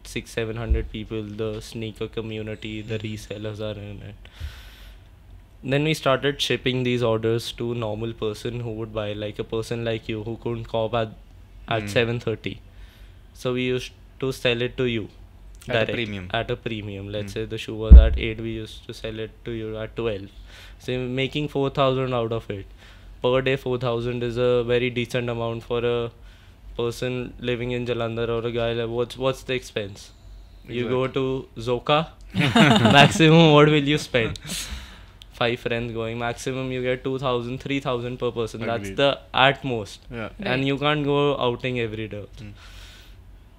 600-700 people. The sneaker community, the resellers are in it. Then we started shipping these orders to normal person who would buy, like a person like you who couldn't cop at 7:30. So we used to sell it to you direct, at a premium. Let's say the shoe was at 8, we used to sell it to you at 12. So making 4,000 out of it. Per day 4,000 is a very decent amount for a person living in Jalandhar or a guy like, what's the expense? You go to Zoka, maximum what will you spend? 5 friends going, maximum you get 2,000, 3,000 per person. Agreed. That's the at most. Yeah. And you can't go outing every day.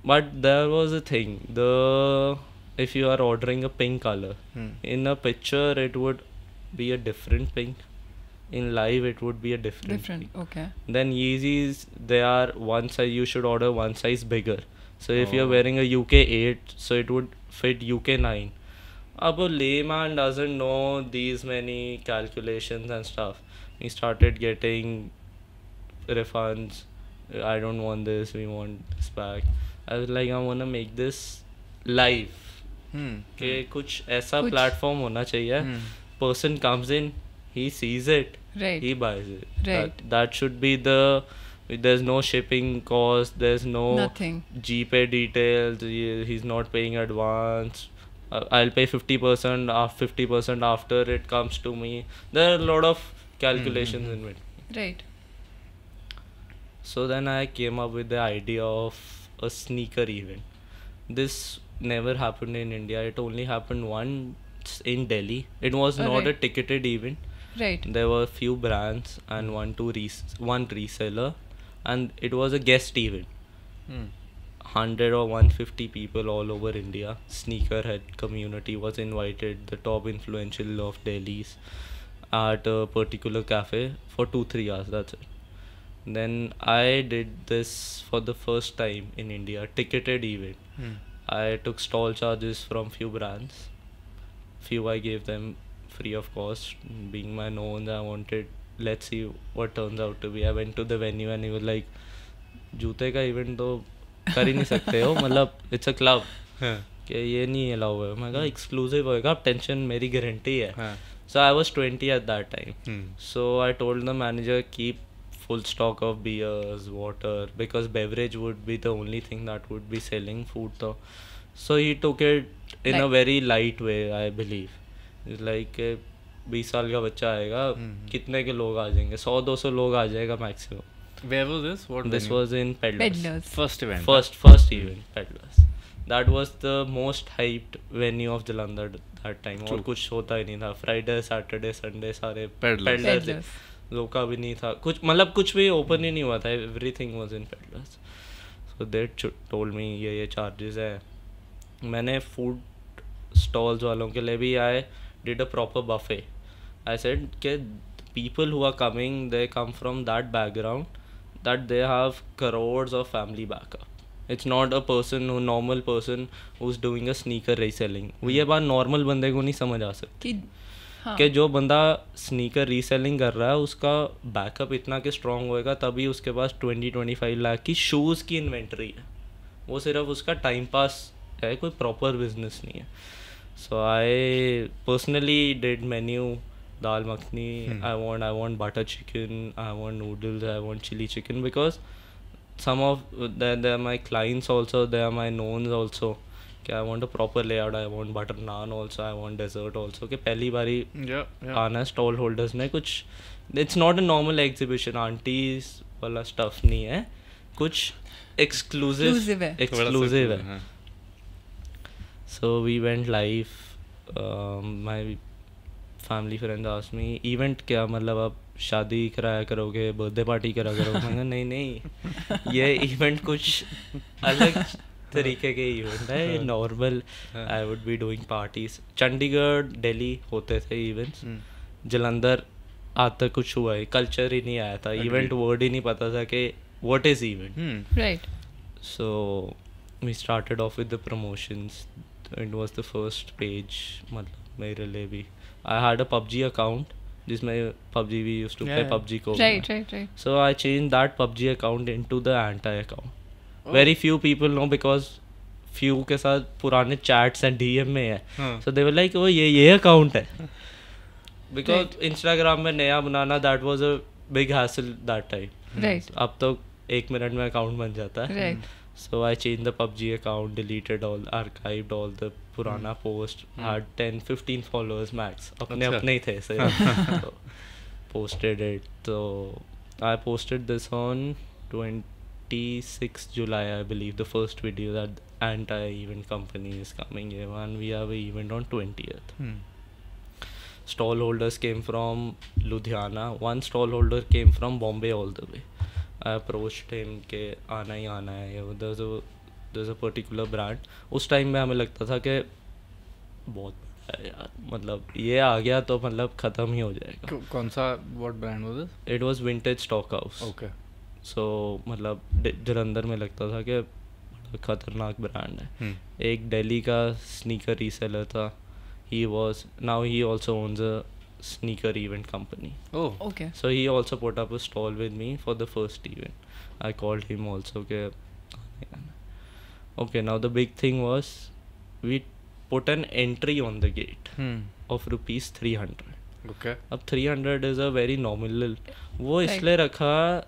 But there was a thing, if you are ordering a pink color, in a picture it would be a different pink. In live it would be a different pink. Okay. Then Yeezys, they are one size, you should order one size bigger. So if you're wearing a UK 8, so it would fit UK 9. Ab a layman doesn't know these many calculations and stuff. We started getting refunds. I don't want this, we want this back. I was like, I want to make this live. Ke kuch aisa platform hona chahiye. Person comes in, he sees it, he buys it. That should be the... There's no shipping cost, there's no GPay details, he's not paying advance. I'll pay 50%, 50% after it comes to me. There are a lot of calculations in it. Right. So then I came up with the idea of a sneaker event. This never happened in India. It only happened once in Delhi. It was not a ticketed event. Right. There were few brands and one reseller, and it was a guest event. 100 or 150 people all over India. Sneakerhead community was invited, the top influential of Delhi's, at a particular cafe for 2-3 hours. That's it. Then I did this for the first time in India, ticketed event. I took stall charges from few brands. Few I gave them free of cost. Being my known, I wanted, let's see what turns out to be. I went to the venue and he was like, "Joote ka event though. कर ही नहीं सकते हो, मतलब it's a club कि ये नहीं allow है, मैं कहा exclusive होएगा, आप tension मेरी guarantee है. So I was 20 at that time. So I told the manager keep full stock of beers, water, because beverage would be the only thing that would be selling. Food though, so he took it in a very light way, I believe. It's like 20 साल का बच्चा आएगा, कितने के लोग आ जाएंगे, 100-200 लोग आ जाएगा maximum. Where was this? What? This venue? Was in Peddlers. Peddlers. First event. First event. Peddlers. That was the most hyped venue of Jalandhar that time. True. और कुछ होता ही नहीं था. Friday, Saturday, Sunday सारे Peddlers. लोका भी नहीं था. कुछ मतलब कुछ भी open ही नहीं हुआ था. Everything was in Peddlers. So they told me ये charges है. मैंने food stalls वालों के लिए भी I did a proper buffet. I said के people who are coming, they come from that background that they have crores of family backup. It's not a person who normal person who's doing a sneaker reselling. वो ये बात normal बंदे को नहीं समझ आ सकती कि जो बंदा sneaker reselling कर रहा है उसका backup इतना कि strong होएगा तभी उसके पास 20-25 लाख की shoes की inventory है. वो सिर्फ उसका time pass है, कोई proper business नहीं है. So I personally did menu. Dal makhni, I want butter chicken, I want noodles, I want chili chicken, because some of they are my clients also, they are my knowns also. Okay, I want a proper layout, I want butter naan also, I want dessert also. Okay, pehli bari aana stall holders ne kuch, it's not a normal exhibition, aunties wala stuff nahi hai, kuch exclusive hai. So we went live, my family friends asked me, event क्या मतलब आप शादी कराया करोगे, birthday party करा करोगे? मैंने नहीं ये event कुछ अलग तरीके के event है. Normal I would be doing parties. Chandigarh, Delhi होते थे events. जलंधर आज तक कुछ हुआ है, culture ही नहीं आया था, event word ही नहीं पता था कि what is event, right? So we started off with the promotions. It was the first page मतलब मेरे लिए भी. I had a PUBG account, जिसमें PUBG we used to play PUBG को. Right. So I changed that PUBG account into the Ant Eye account. Oh. Very few people know, because few के साथ पुराने chats and DM में है. Huh. So they were like, oh ये account है. Because right. Instagram में नया बनाना, that was a big hassle that time. Right. अब तो 1 minute में account बन जाता है. Right. So I changed the PUBG account, deleted all, archived all the purana posts, had 10-15 followers max. Apne hi the, so posted it. So I posted this on 26 July, I believe, the first video that anti-event company is coming here, and we have an event on 20th. Stall holders came from Ludhiana. One stall holder came from Bombay all the way. I approached him के आना है. There's a particular brand. उस time में हमें लगता था कि बहुत बड़ा है यार, मतलब ये आ गया तो मतलब खत्म ही हो जाएगा. कौन सा, what brand was this? It was Vintage Stockhouse. Okay. So मतलब जलंधर में लगता था कि खतरनाक ब्रांड है. एक दिल्ली का sneaker reseller था. Now he also owns a sneaker event company. Oh, okay. So he also put up a stall with me for the first event. I called him also. Okay, now the big thing was we put an entry on the gate of rupees 300. Okay. Ab 300 is a very nominal. वो इसलिए रखा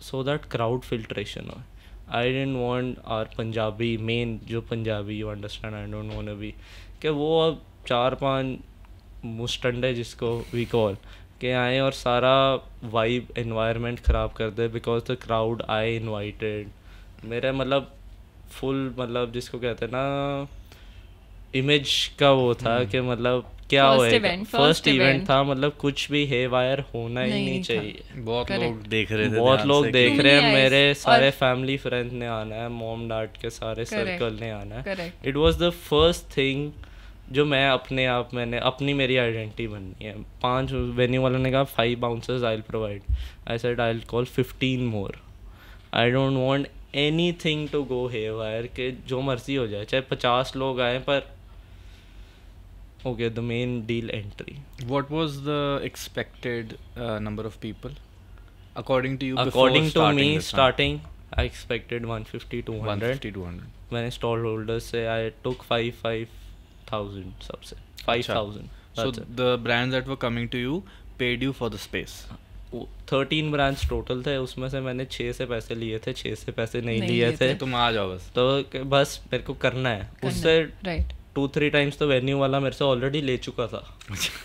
so that crowd filtration हो. I didn't want our Punjabi main, जो Punjabi, you understand, I don't wanna be कि वो अब 4-5 मुस्टंडे जिसको we call के आए और सारा vibe environment खराब कर दे, because the crowd I invited मेरे मतलब full मतलब जिसको कहते हैं ना image का वो था कि मतलब क्या होएगा. First event था, मतलब कुछ भी haywire होना ही नहीं चाहिए. बहुत लोग देख रहे हैं मेरे सारे family friends ने आना है, mom dad के सारे circle ने आना है. It was the first thing जो मैं अपने आप मैंने अपनी मेरी आइडेंटिटी बननी है. 5 वेन्यू वालों ने कहा 5 bouncers I will provide. I said I will call 15 more. I don't want anything to go here के जो मर्जी हो जाए, चाहे 50 लोग आए पर. Okay, the main deal entry. What was the expected number of people according to you? According to me starting I expected 150 200. मैंने स्टॉल होल्डर से आई टुक 5,000 सबसे 5,000. So the brands that were coming to you paid you for the space. 13 brands total थे, उसमें से मैंने 6 से पैसे लिए थे, 6 से पैसे नहीं लिए थे. तुम आ जाओ बस, तो बस मेरे को करना है उससे. Right. 2-3 times तो वेन्यू वाला मेरे से ऑलरेडी ले चुका था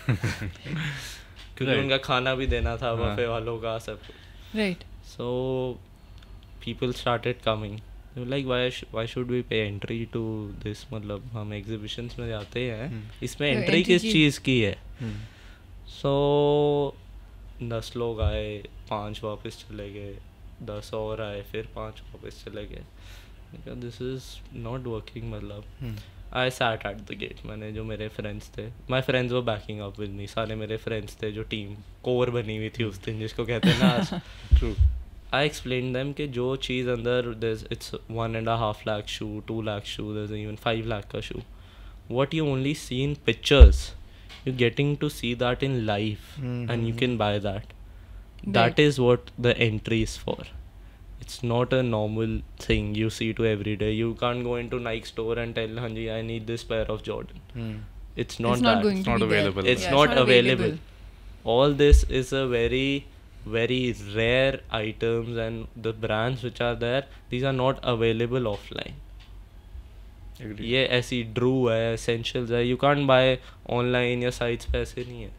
क्योंकि उनका खाना भी देना था, बफे वालों का सब. Right. So people started coming. They were like, why should we pay entry to this? मतलब हम exhibitions में जाते हैं, इसमें entry किस चीज़ की है? So 10 लोग आए, 5 वापस चले गए, 10 और आए, फिर 5 वापस चले गए. This is not working मतलब. I sat at the gate. मैंने जो मेरे friends थे, my friends were backing up with me. सारे मेरे friends थे जो team core बनी हुई थी उस दिन, जिसको कहते हैं ना. True. I explained them कि जो चीज़ अंदर there's it's 1.5 lakh shoe, 2 lakh shoe, there's even 5 lakh का shoe. What you only see in pictures, you're getting to see that in life, and you can buy that. That is what the entry is for. It's not a normal thing you see to every day. You can't go into Nike store and tell Hanji, I need this pair of Jordan. It's not available. All this is a very, very rare items, and the brands which are there, these are not available offline. Agreed. ये ऐसी Drew है, essentials है. You can't buy online या sites पे ऐसे नहीं है.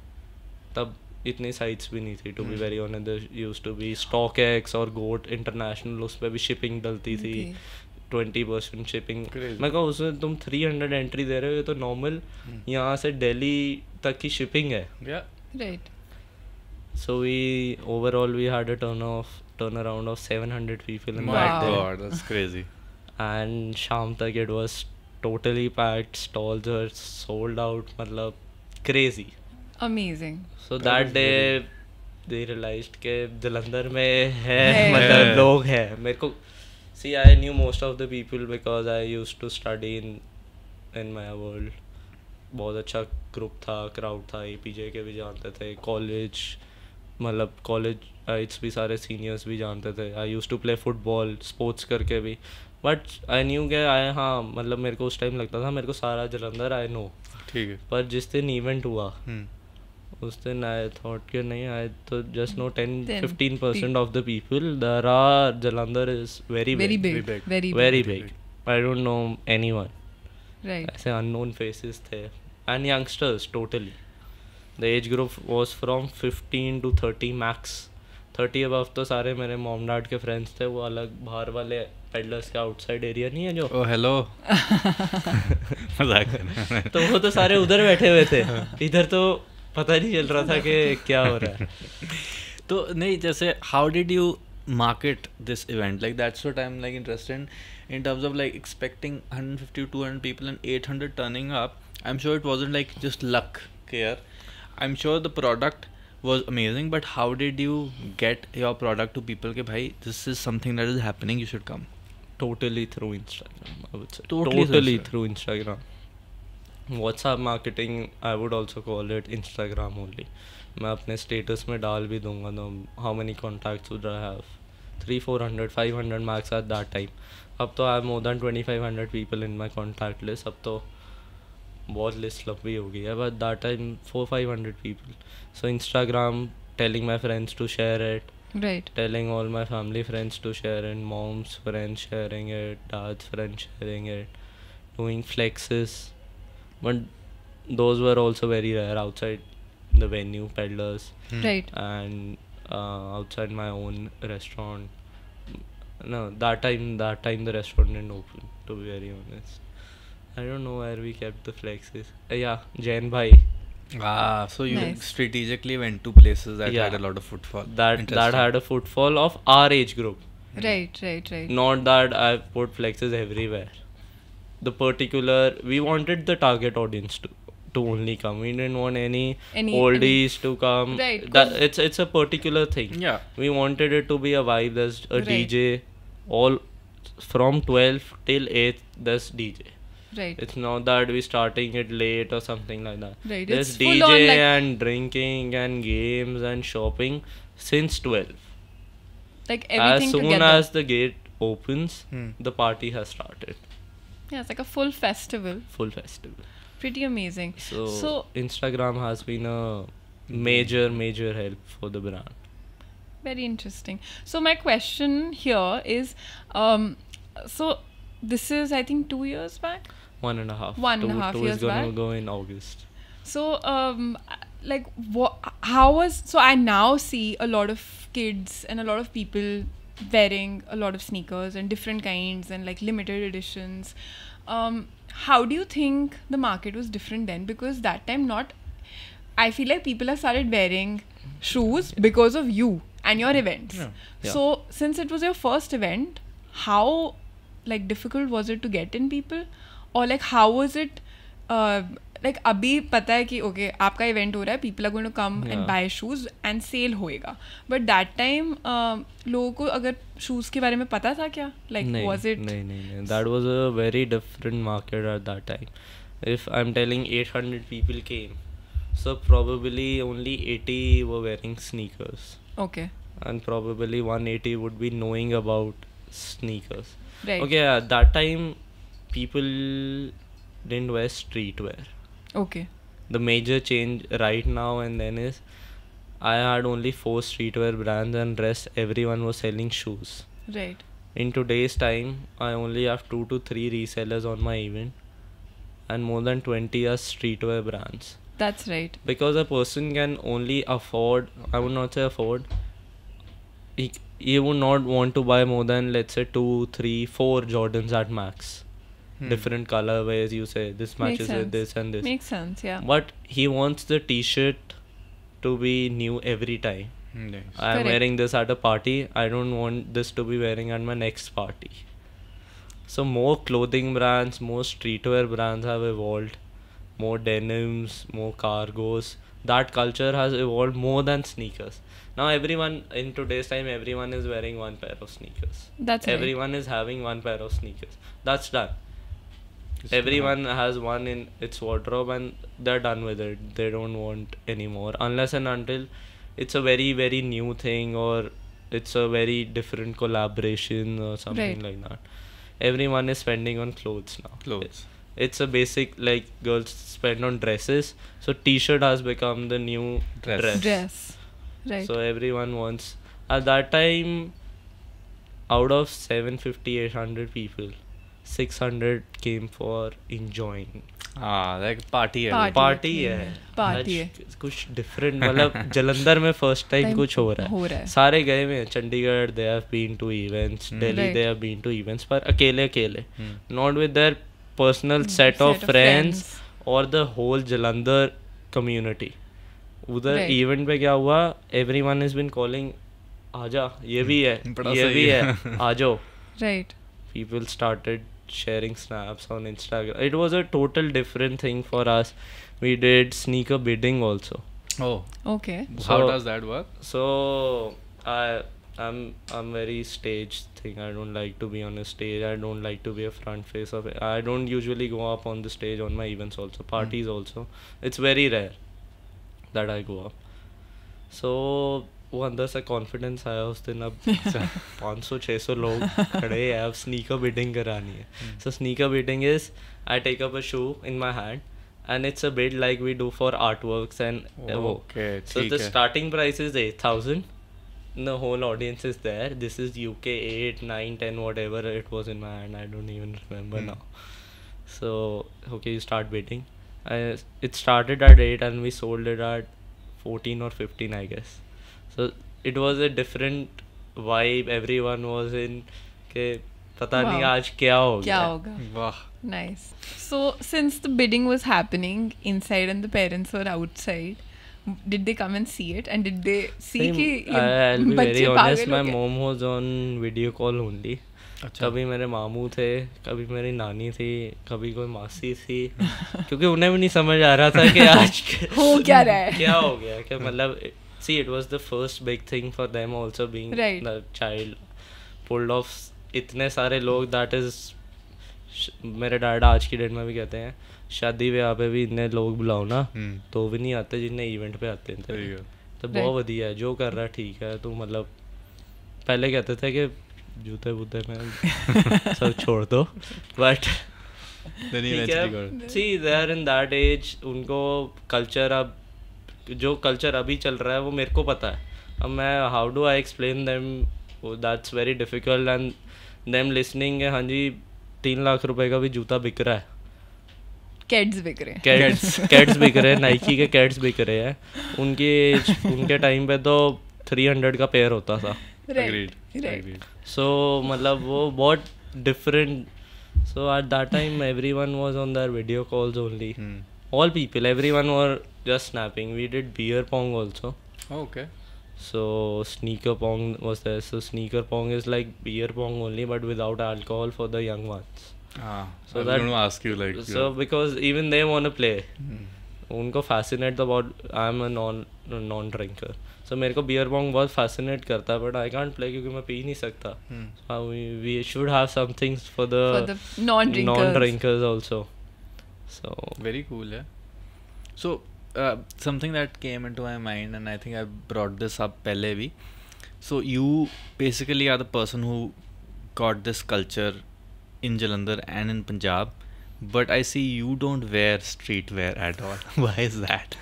तब इतने sites भी नहीं थी. To be very honest, there used to be StockX और Goat International, उस पे भी shipping डलती थी. 20% shipping. मैं कहूँ उसमें तुम 300 entry दे रहे हो, ये तो normal यहाँ से Delhi तक की shipping है. Yeah. Right. So we had a turnaround of 700 people in that day. My God, that's crazy. And शाम तक it was totally packed. Stalls were sold out. मतलब crazy. Amazing. So that day they realized कि Jalandhar में है, मतलब लोग हैं. मेरे को see, I knew most of the people because I used to study in my world. बहुत अच्छा group था, crowd था. APJ के भी जानते थे, college मतलब कॉलेज भी सारे सीनियर्स भी जानते थे. I used to play football sports करके भी, बट आई न्यू के आए. हाँ मतलब मेरे को उस टाइम लगता था मेरे को सारा जलंधर आई नो, ठीक है. पर जिस दिन इवेंट हुआ उस दिन आई थॉट कि नहीं, आई तो just know 10-15% of the people there are. Jalandhar is very big, very big. I don't know anyone. ऐसे अननोन फेसेस थे and youngsters totally. The age group was from 15 to 30 max. 30 above तो सारे मेरे mom dad के friends थे. वो अलग बाहर वाले Peddlers के outside area नहीं है जो. Oh hello. मजाक करना. तो वो तो सारे उधर बैठे हुए थे. इधर तो पता नहीं चल रहा था कि क्या हो रहा है. तो नहीं जैसे how did you market this event? Like that's what I'm like interested in terms of like expecting 150 to 200 people and 800 turning up. I'm sure it wasn't like just luck here. I'm sure the product was amazing, but how did you get your product to people? Ke bhai, this is something that is happening. You should come. Totally through Instagram, I would say. Totally through Instagram. WhatsApp marketing, I would also call it Instagram only. मैं अपने status में डाल भी दूँगा तो how many contacts would I have? 300-400-500 max at that time. अब तो I have more than 2500 people in my contact list. अब तो बहुत लिस्ट लंबी हो गई है. But that time 400-500 people. So Instagram, telling my friends to share it, right. Telling all my family friends to share it. Mom's friends sharing it, dad's friends sharing it, doing flexes. But those were also very rare outside the venue peddlers, right, and outside my own restaurant. No, that time the restaurant didn't open, to be very honest. I don't know where we kept the flexes. Yeah, Jain bhai. Ah, so you strategically went to places that had a lot of footfall. That had a footfall of our age group. Right. Not that I put flexes everywhere. The particular, we wanted the target audience to only come. We didn't want any oldies to come. Right. That it's a particular thing. Yeah. We wanted it to be a vibe. There's a DJ. All from 12 till 8. There's DJ. Right. It's not that we're starting it late or something like that. Right. There's DJ on, like, and drinking and games and shopping since 12. Like everything as soon together. As the gate opens, the party has started. Yeah, it's like a full festival. Pretty amazing. So Instagram has been a major help for the brand. Very interesting. So my question here is, this is, I think, 2 years back? 1.5 years back. 2 is going to go in August. So like how was, so I now see a lot of kids and a lot of people wearing a lot of sneakers and different kinds and like limited editions. How do you think the market was different then? Because that time, not, I feel like people have started wearing shoes because of you and your events. Yeah. Yeah. So since it was your first event, how like difficult was it to get in people, or like how was it? Like abhi pata hai ki okay, aapka event ho raha hai, people are going to come yeah. and buy shoes and sale hoega. But that time, लोगों को अगर shoes के बारे में पता था क्या? Like nahin, was it? No. That was a very different market at that time. If I'm telling 800 people came, so probably only 80 were wearing sneakers. Okay. And probably 180 would be knowing about sneakers. Right. Okay, at that time, people didn't wear streetwear. Okay. The major change right now and then is I had only 4 streetwear brands and rest everyone was selling shoes. Right. In today's time, I only have 2 to 3 resellers on my event and more than 20 are streetwear brands. That's right. Because a person can only afford, I would not say afford, he would not want to buy more than let's say 2, 3, 4 Jordans at max. Different colorways, you say this matches with this and this. Makes sense, yeah. But he wants the t-shirt to be new every time. Nice. I'm correct. Wearing this at a party. I don't want this to be wearing at my next party. So more clothing brands, more streetwear brands have evolved. More denims, more cargos. That culture has evolved more than sneakers. Now everyone, in today's time, everyone is wearing one pair of sneakers. That's right. Everyone is having one pair of sneakers. That's done. Everyone has one in its wardrobe and they're done with it. They don't want anymore unless and until it's a very, very new thing or it's a very different collaboration or something right. like that. Everyone is spending on clothes now. Clothes. It's a basic, like girls spend on dresses. So t-shirt has become the new dress. Right. So everyone wants. At that time, out of 750, 800 people, 600 came for enjoying. Like party hai. Kuch different. मतलब Jalandhar में first time कुछ हो रहा है. सारे गए में Chandigarh they have been to events. Delhi right. they have been to events. पर अकेले. Not with their personal set of friends or the whole Jalandhar community. उधर right. event पे क्या हुआ? Everyone has been calling. आजा ये भी है. आजो. Right. People started sharing snaps on Instagram. It was a total different thing for us. We did sneaker bidding also. Oh, okay. So, how does that work? So I'm very stage thing. I don't like to be on a stage. I don't like to be a front face of it. I don't usually go up on the stage on my events also, parties also. It's very rare that I go up. So वो अंदर से confidence आया उस दिन अब 500-600 लोग खड़े हैं अब स्नीकर बिडिंग करानी है so sneaker bidding is I take up a shoe in my hand and it's a bid like we do for artworks and so the starting price is 8,000 the whole audience is there this is UK 8, 9, 10 whatever it was in my hand I don't even remember now so okay you start bidding it started at 8 and we sold it at 14 or 15 I guess So it was a different vibe. Everyone was in के पता नहीं आज क्या होगा. Wow. Nice. So since the bidding was happening inside and the parents were outside, did they come and see it? And did they see कि I'll be very honest. My mom was on video call only. कभी मेरे मामू थे, कभी मेरी नानी थी, कभी कोई मासी थी, क्योंकि उन्हें भी नहीं समझ आ रहा था कि आज क्या हो गया क्या मतलब See, it was the first big thing for them also being right. the child pulled off itne सारे लोग that is मेरे dad आज की डेट में भी कहते हैं शादी व्याह पे भी इतने लोग बुलाओ ना तो भी नहीं आते जितने इवेंट पे आते हैं तो बहुत बढ़िया है जो कर रहा ठीक है तो मतलब पहले कहते थे कि जूते बूते में सब छोड़ दो but see they are in that age उनको culture अब जो कल्चर अभी चल रहा है वो मेरे को पता है अब मैं how do I explain them that's very difficult and them listening हाँ जी 3 लाख रुपए का भी जूता बिक रहा है कैट्स बिक रहे हैं, कैट्स बिक रहे हैं, नाइकी के कैट्स बिक रहे हैं. उनके टाइम पे तो 300 का पेयर होता था. Agreed. So मतलब वो बहुत different. So at that time everyone was on their video calls only. All people, everyone were just snapping. We did beer pong also. Oh, okay. So sneaker pong was there. So sneaker pong is like beer pong only, but without alcohol for the young ones. So I was going to ask you like. So because even they want to play. उनको fascinate about. I'm a non drinker. So मेरे को beer pong बहुत fascinate करता है, but I can't play क्योंकि मैं P नहीं सकता. So we should have some things for the non drinkers also. So very cool, yeah. So something that came into my mind, and I think I brought this up पहले भी. So you basically are the person who got this culture in Jalandhar and in Punjab, but I see you don't wear streetwear at all. Why is that?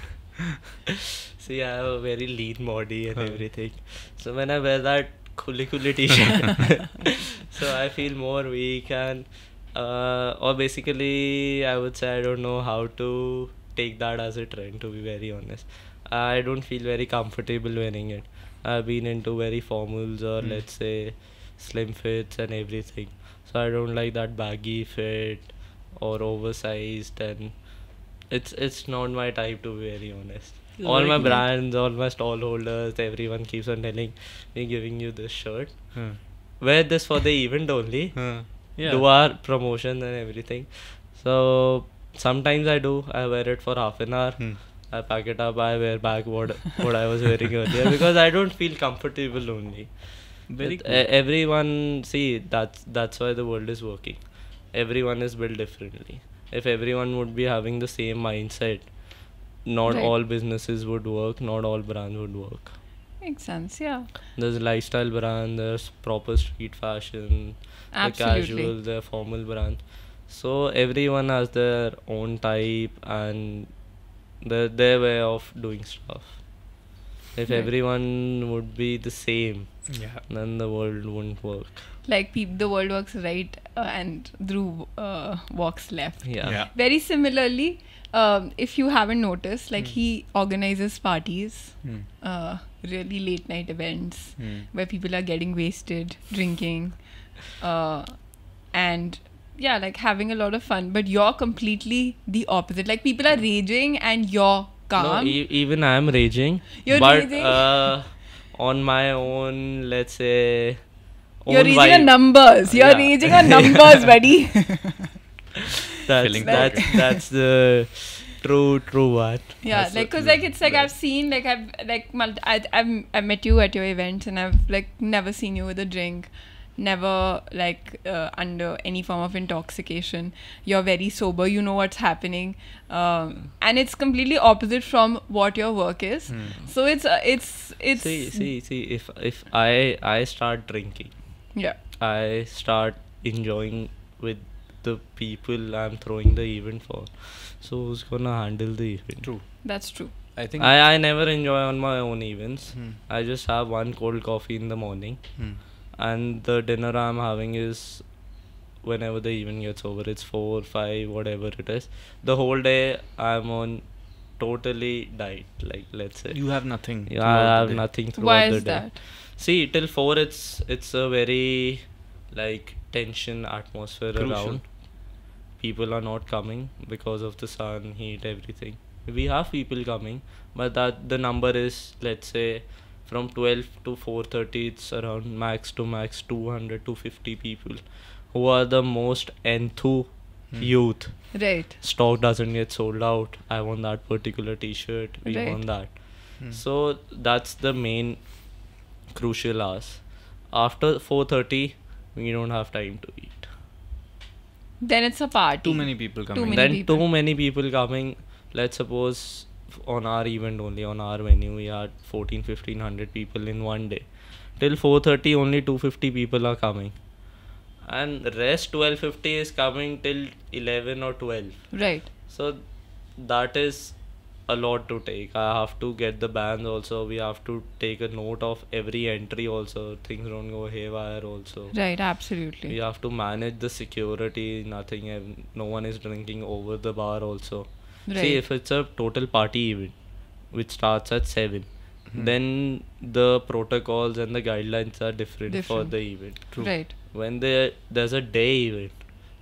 See, I have a very lean body and everything. So when I wear that khuli t-shirt, so I feel more weak and or basically I would say I don't know how to take that as a trend, to be very honest. I don't feel very comfortable wearing it. I've been into very formals or let's say slim fits and everything. So I don't like that baggy fit or oversized, and it's not my type, to be very honest. Like all my brands, all my stall holders, everyone keeps on telling me, giving you this shirt, wear this for the event only, do our promotion and everything. So sometimes I wear it for half an hour, I pack it up, I wear back what I was wearing earlier, because I don't feel comfortable only. Very cool. Everyone, see, that's why the world is working. Everyone is built differently. If everyone would be having the same mindset, not all businesses would work, not all brands would work. Makes sense, yeah. There's lifestyle brand, there's proper street fashion, absolutely, the casual, the formal brand. So everyone has their own type and their way of doing stuff. If everyone would be the same, then the world wouldn't work. Like the world works right and Dhruv walks left. Yeah. Very similarly, if you haven't noticed, like he organizes parties, really late night events where people are getting wasted, drinking, and yeah, like having a lot of fun. But you're completely the opposite. Like people are raging and you're calm. No, even I am raging. You're raging? On my own, let's say, you're raging on numbers. You're raging on numbers, buddy. that's the true one. Yeah, that's like, cause like it's like I've seen, like I've met you at your events, and I've like never seen you with a drink, never like under any form of intoxication. You're very sober. You know what's happening, and it's completely opposite from what your work is. So it's. See. If I start drinking, I start enjoying with the people I'm throwing the event for. So who's gonna handle the event? True. That's true. I think I never enjoy on my own events. I just have one cold coffee in the morning. And the dinner I'm having is whenever the evening gets over. It's 4 or 5, whatever it is. The whole day I'm on totally diet. Like let's say you have nothing. Yeah, I have nothing throughout the day. Why is that? See, till 4, it's a very like tension atmosphere around. People are not coming because of the sun, heat, everything. We have people coming, but that the number is, let's say, from 12 to 4:30, it's around max to max 200 to 250 people who are the most enthu youth. Right. Stock doesn't get sold out. I want that particular T-shirt. We want that. So that's the main crucial hours. After 4:30, we don't have time to eat. Then it's a party. Too many people coming. Too many people coming. Let's suppose, on our event only, on our venue, we had 1,400-1,500 people in one day. Till 4:30 only 250 people are coming, and rest 1,250 is coming till 11 or 12. Right. So that is a lot to take. I have to get the bans also. We have to take a note of every entry also. Things don't go haywire also. Right, absolutely. We have to manage the security. Nothing, no one is drinking over the bar also. Right. See, if it's a total party event, which starts at 7, then the protocols and the guidelines are different. For the event. True. Right. When there's a day event,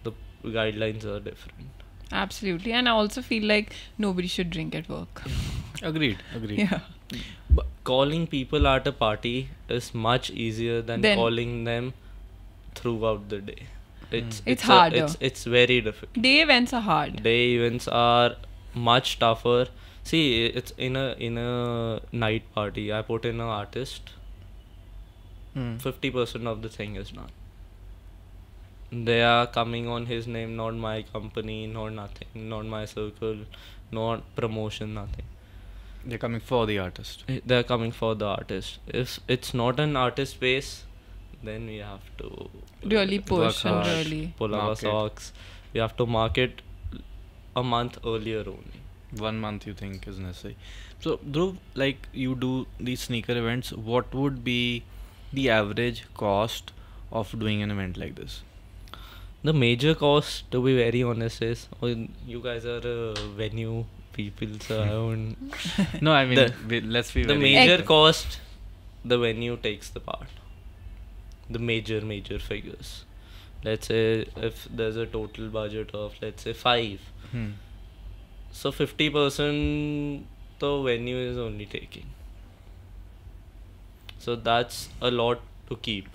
the guidelines are different. Absolutely. And I also feel like nobody should drink at work. Agreed. Yeah. But calling people at a party is much easier than calling them throughout the day. It's harder. It's very difficult. Day events are hard. Day events are much tougher. See, it's in a night party. I put in an artist. 50% of the thing is done. They are coming on his name, not my company, not nothing, not my circle, not promotion, nothing. They're coming for the artist. They're coming for the artist. If it's not an artist base, then we have to really push and really pull our socks. We have to market a month earlier only. 1 month you think is necessary. So Dhruv, like you do these sneaker events, what would be the average cost of doing an event like this? The major cost, to be very honest, is you guys are venue people, so I won't. No, I mean, let's be very. The major cost, the venue takes the part. The major figures. Let's say if there's a total budget of, let's say, 5. So 50% the venue is only taking. So that's a lot to keep.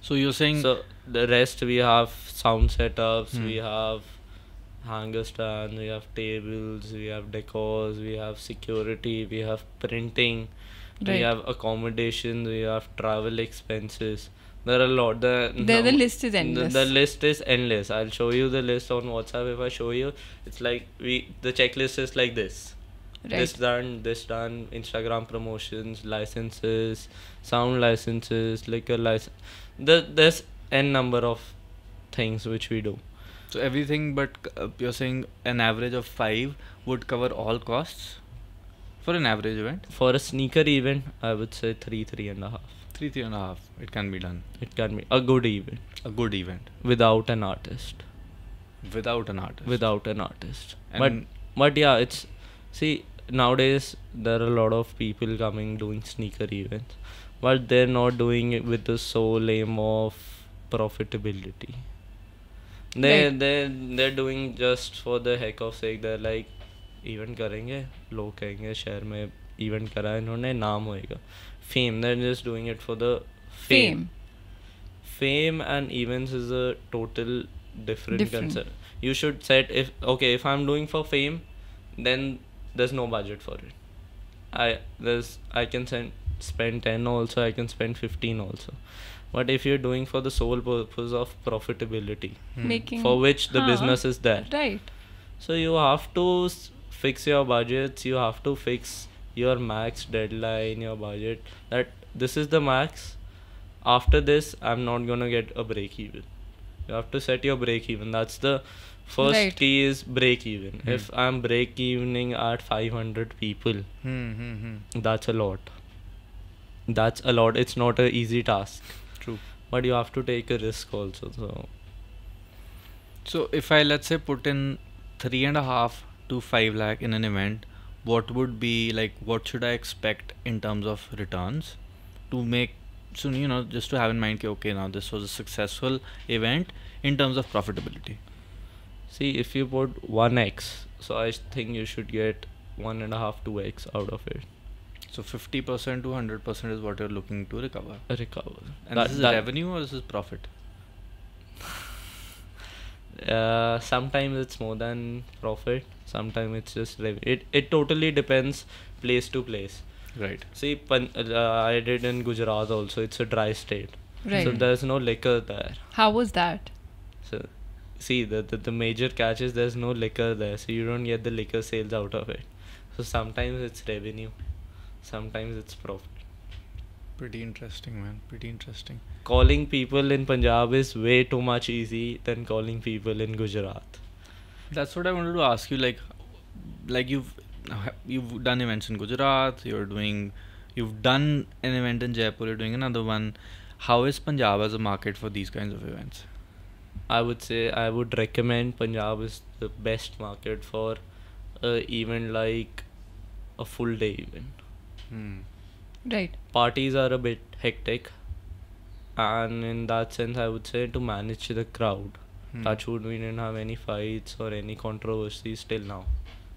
So you're saying... So the rest we have sound setups, we have hanger stands, we have tables, we have decors, we have security, we have printing, we have accommodation, we have travel expenses. There are a lot. The list is endless. The list is endless. I'll show you the list on WhatsApp. If I show you, it's like the checklist is like this. Right. This done, Instagram promotions, licenses, sound licenses, liquor license. There's n number of things which we do. So everything, but you're saying an average of 5 would cover all costs for an average event? For a sneaker event, I would say 3.5. 3.5. It can be done. It can be a good event. A good event without an artist. And but yeah, it's see nowadays there are a lot of people coming doing sneaker events, but they're not doing it with the sole aim of profitability. They're doing just for the heck of sake. They're like event karenge, log kahenge share mein event kara inhone naam hoega. Fame, they're just doing it for the fame. Fame and events is a total different concept. You should set if I'm doing for fame, then there's no budget for it. I can spend 10 also, I can spend 15 also. But if you're doing for the sole purpose of profitability, for which the business is there. Right. So you have to fix your budgets, you have to fix your max deadline, your budget, that this is the max. After this, I'm not gonna get a break even. You have to set your break even. That's the first key is break even. If I'm break evening at 500 people, that's a lot. It's not an easy task. True. But you have to take a risk also. So if I, let's say, put in 3.5 to 5 lakh in an event, what should I expect in terms of returns to make, so just to have in mind, now this was a successful event in terms of profitability? See, if you put 1x, so I think you should get 1.5 to 2x out of it. So 50% to 100% is what you're looking to recover. And this is revenue or this is profit? Sometimes it's more than profit, sometimes it's just revenue. It totally depends place to place. Right. See, I did in Gujarat also. It's a dry state. Right. So there's no liquor there. How was that? So, see, the major catch is there's no liquor there. So you don't get the liquor sales out of it. So sometimes it's revenue, sometimes it's profit. Pretty interesting, man. Calling people in Punjab is way too much easy than calling people in Gujarat. That's what I wanted to ask you. Like you've you've done events in Gujarat, you've done an event in Jaipur, you're doing another one. How is Punjab as a market for these kinds of events? I would say I would recommend Punjab is the best market for even like a full day event. Hmm. Right. Parties are a bit hectic, and in that sense I would say to manage the crowd. Touch wood, we didn't have any fights or any controversies till now,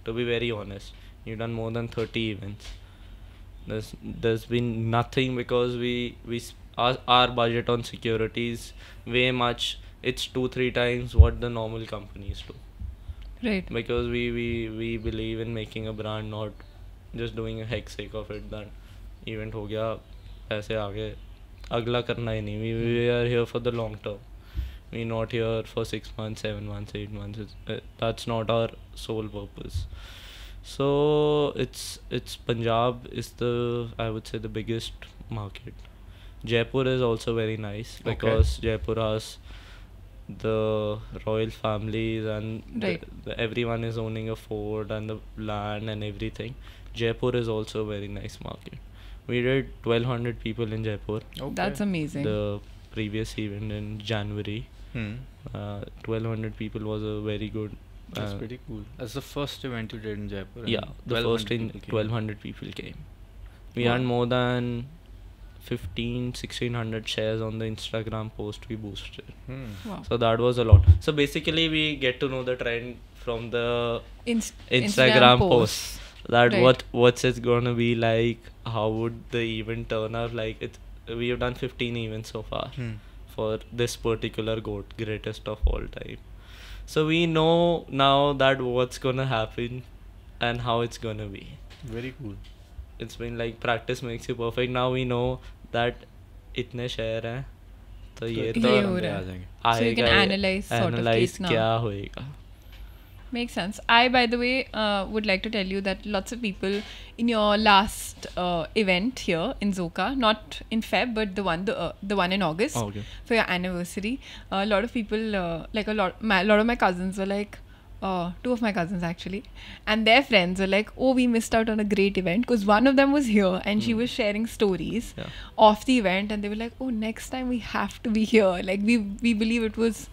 to be very honest. You've done more than 30 events. There's been nothing because our budget on security is way much. It's 2-3 times what the normal companies do. Right. Because we believe in making a brand, not just doing a heck sake of it that event ho gaya, paise aa gaye, agla karna hai nahi. We are here for the long term. We're not here for 6 months, 7 months, 8 months. That's not our sole purpose. So it's Punjab is the, I would say, the biggest market. Jaipur is also very nice because Jaipur has the royal families and right. Everyone is owning a fort and the land and everything. Jaipur is also a very nice market. We did 1,200 people in Jaipur. Okay. That's amazing. The previous event in January. 1,200 people was a very good. That's pretty cool. That's the first event you did in Jaipur. Yeah, the first in 1,200 people came. We had more than 1,600 shares on the Instagram post we boosted. Wow. So that was a lot. So basically we get to know the trend from the Instagram posts. That right. What's it gonna be like? How would the event turn out? Like we have done 15 events so far for this particular GOAT, greatest of all time. So we know now that what's gonna happen and how it's gonna be. Very cool. It's been like practice makes you perfect. Now we know that itne share hai, to ye to so you can analyze sort of kya hoega. Makes sense. I, by the way, would like to tell you that lots of people in your last event here in Zoka, not in Feb, but the one in August for your anniversary. A lot of people, like a lot of my cousins were like, two of my cousins actually, and their friends were like, "Oh, we missed out on a great event," because one of them was here and she was sharing stories of the event, and they were like, "Oh, next time we have to be here. Like we believe it was."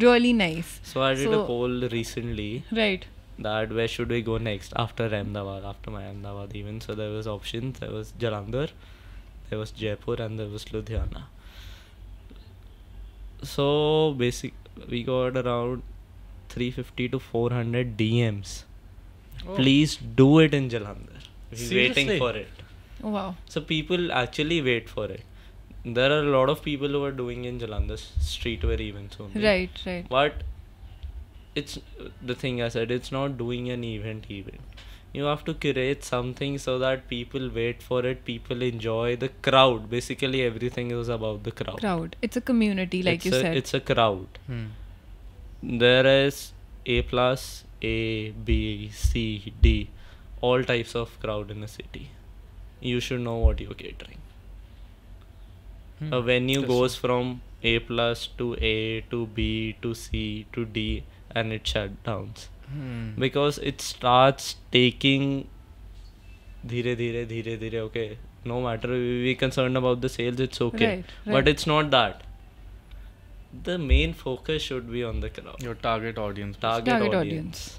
Really nice. So I did a poll recently. Right. That where should we go next after Ahmedabad, after my Ahmedabad even. So there was options. There was Jalandhar, there was Jaipur, and there was Ludhiana. So basic, we got around 350 to 400 DMs. Oh. Please do it in Jalandhar. We're waiting for it. Wow. So people actually wait for it. There are a lot of people who are doing in Jalandhar streetwear events only. Right, right. But it's the thing I said, it's not doing an event. You have to curate something so that people wait for it, people enjoy the crowd. Basically, everything is about the crowd. It's a community, like you said. It's a crowd. There is A+, B, C, D, all types of crowd in a city. You should know what you're catering. A venue goes from A+ to A to B to C to D and it shut downs because it starts taking dheere. Okay, no matter we concerned about the sales, it's okay, right. But it's not that. The main focus should be on the crowd. Your target audience. Target audience.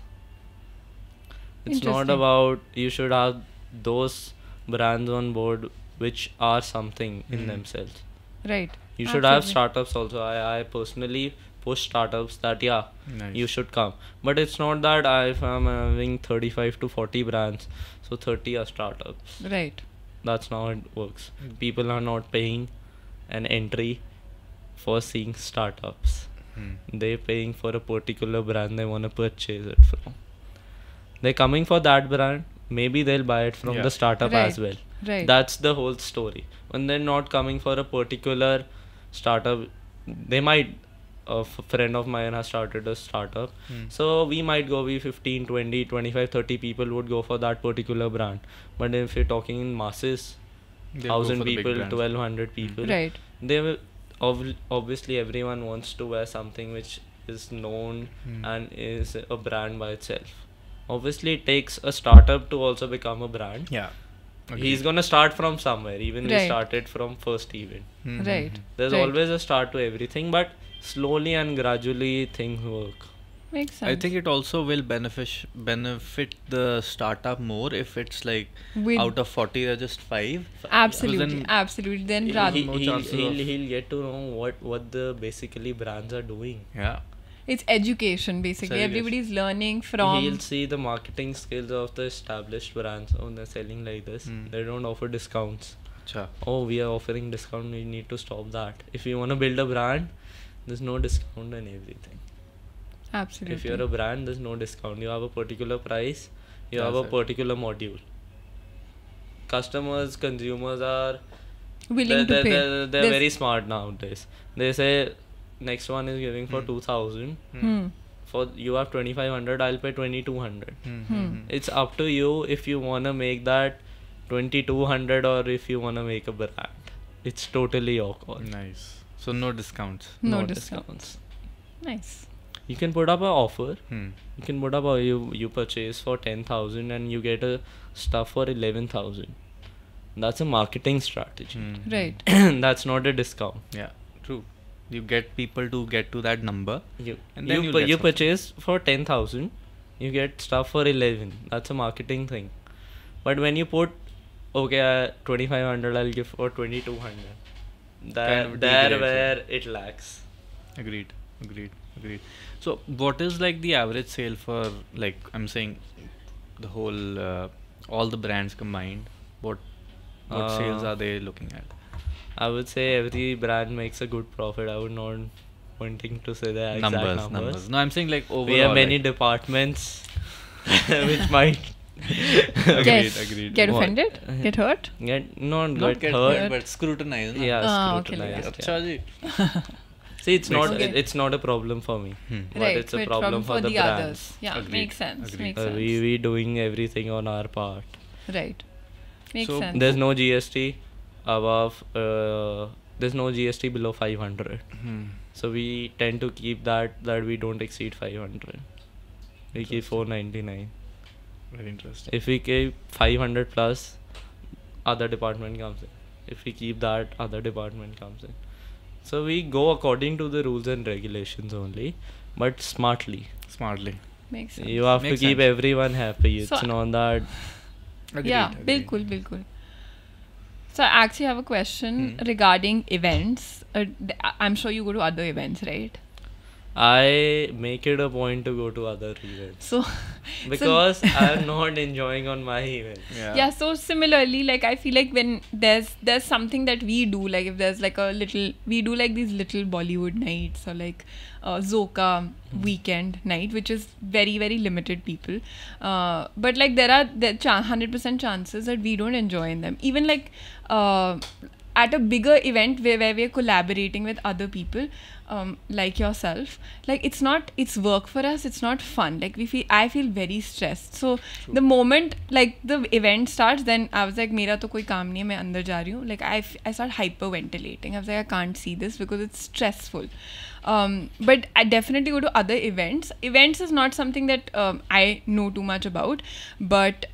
It's not about you should have those brands on board which are something in themselves. Right. You should have startups also. I personally push startups that you should come. But it's not that if I'm having 35 to 40 brands, so 30 are startups. Right. That's how it works. People are not paying an entry for seeing startups. They're paying for a particular brand they want to purchase it from. They're coming for that brand. Maybe they'll buy it from the startup as well. Right. That's the whole story. When they're not coming for a particular startup, they might, a friend of mine has started a startup. So we might go, 15, 20, 25, 30 people would go for that particular brand. But if you're talking in masses, 1,000 people, 1,200 people, they will, obviously everyone wants to wear something which is known and is a brand by itself. Obviously, it takes a startup to also become a brand. Yeah. Okay. He's going to start from somewhere. Even right. He started from first event. Mm-hmm. Right. There's right. always a start to everything, but slowly and gradually things work. Makes sense. I think it also will benefit the startup more if it's like with out of 40 or just 5. Absolutely, yeah. Absolutely. Then he'll get to know what the basically brands are doing. Yeah. It's education basically. So everybody's learning from. He'll see the marketing skills of the established brands. Oh, they're selling like this. Mm. They don't offer discounts. Achha. Oh, we are offering discount. We need to stop that. If you want to build a brand, there's no discount and everything. Absolutely. If you're a brand, there's no discount. You have a particular price. You That's have a particular module. Customers, consumers are willing to pay. They're very smart nowadays. They say next one is giving for 2,000. Mm. For you have 2,500. I'll pay 2,200. Mm. It's up to you if you wanna make that 2,200 or if you wanna make a brand. It's totally your call. Nice. So no discounts. No discounts. Nice. You can put up an offer. You can put up a you purchase for 10,000 and you get a stuff for 11,000. That's a marketing strategy, right? That's not a discount. Yeah, true. You get people to get to that number. You purchase for 10,000, you get stuff for 11. That's a marketing thing. But when you put okay 2,500, I'll give for 2,200. There where it lacks. Agreed. So what is like the average sale for like I'm saying the whole all the brands combined? What sales are they looking at? I would say every brand makes a good profit. I would not wanting to say the exact numbers. No, I'm saying like overall. We have many departments which might agreed. Get offended? Get hurt? Not get hurt, but scrutinized. Yeah, scrutinized. Okay, yeah. See, it's not a problem for me, but right, it's a problem for the brands. Others. Yeah, Agreed. Makes sense. We doing everything on our part. Right, makes sense. There's no GST above. There's no GST below 500. So we tend to keep that we don't exceed 500. We keep 499. Very interesting. If we keep 500 plus, other department comes in. If we keep that, other department comes in. So we go according to the rules and regulations only, but smartly. Makes sense. You have to keep everyone happy. It's so, not that. Agreed. Bilkul. So I actually have a question regarding events. I'm sure you go to other events, right? I make it a point to go to other events. So because I'm not enjoying on my events. Yeah, so similarly, like I feel like when there's something that we do, like if there's like a little, we do like these little Bollywood nights or like Zoka weekend night, which is very, very limited people. But like there are 100% chances that we don't enjoy in them. Even like at a bigger event where we're collaborating with other people, like yourself, like it's work for us, it's not fun. Like I feel very stressed. So True. The moment like the event starts, then I was like, mera to koi kaam nahi, main andar ja rahi hu. Like I start hyperventilating. I was like, I can't see this because it's stressful. But I definitely go to other events. Events is not something that I know too much about, but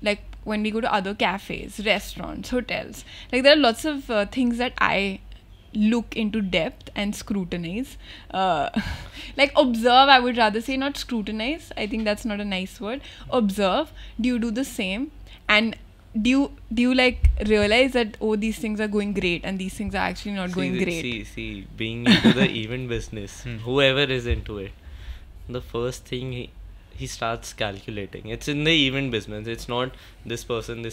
like when we go to other cafes, restaurants, hotels, like there are lots of things that I look into depth and scrutinize, like observe, I would rather say, not scrutinize. I think that's not a nice word. Observe. Do you do the same? And do you like realize that, oh, these things are going great and these things are actually not going great? See, being into the event business, whoever is into it, the first thing he starts calculating. It's in the event business. It's not this person.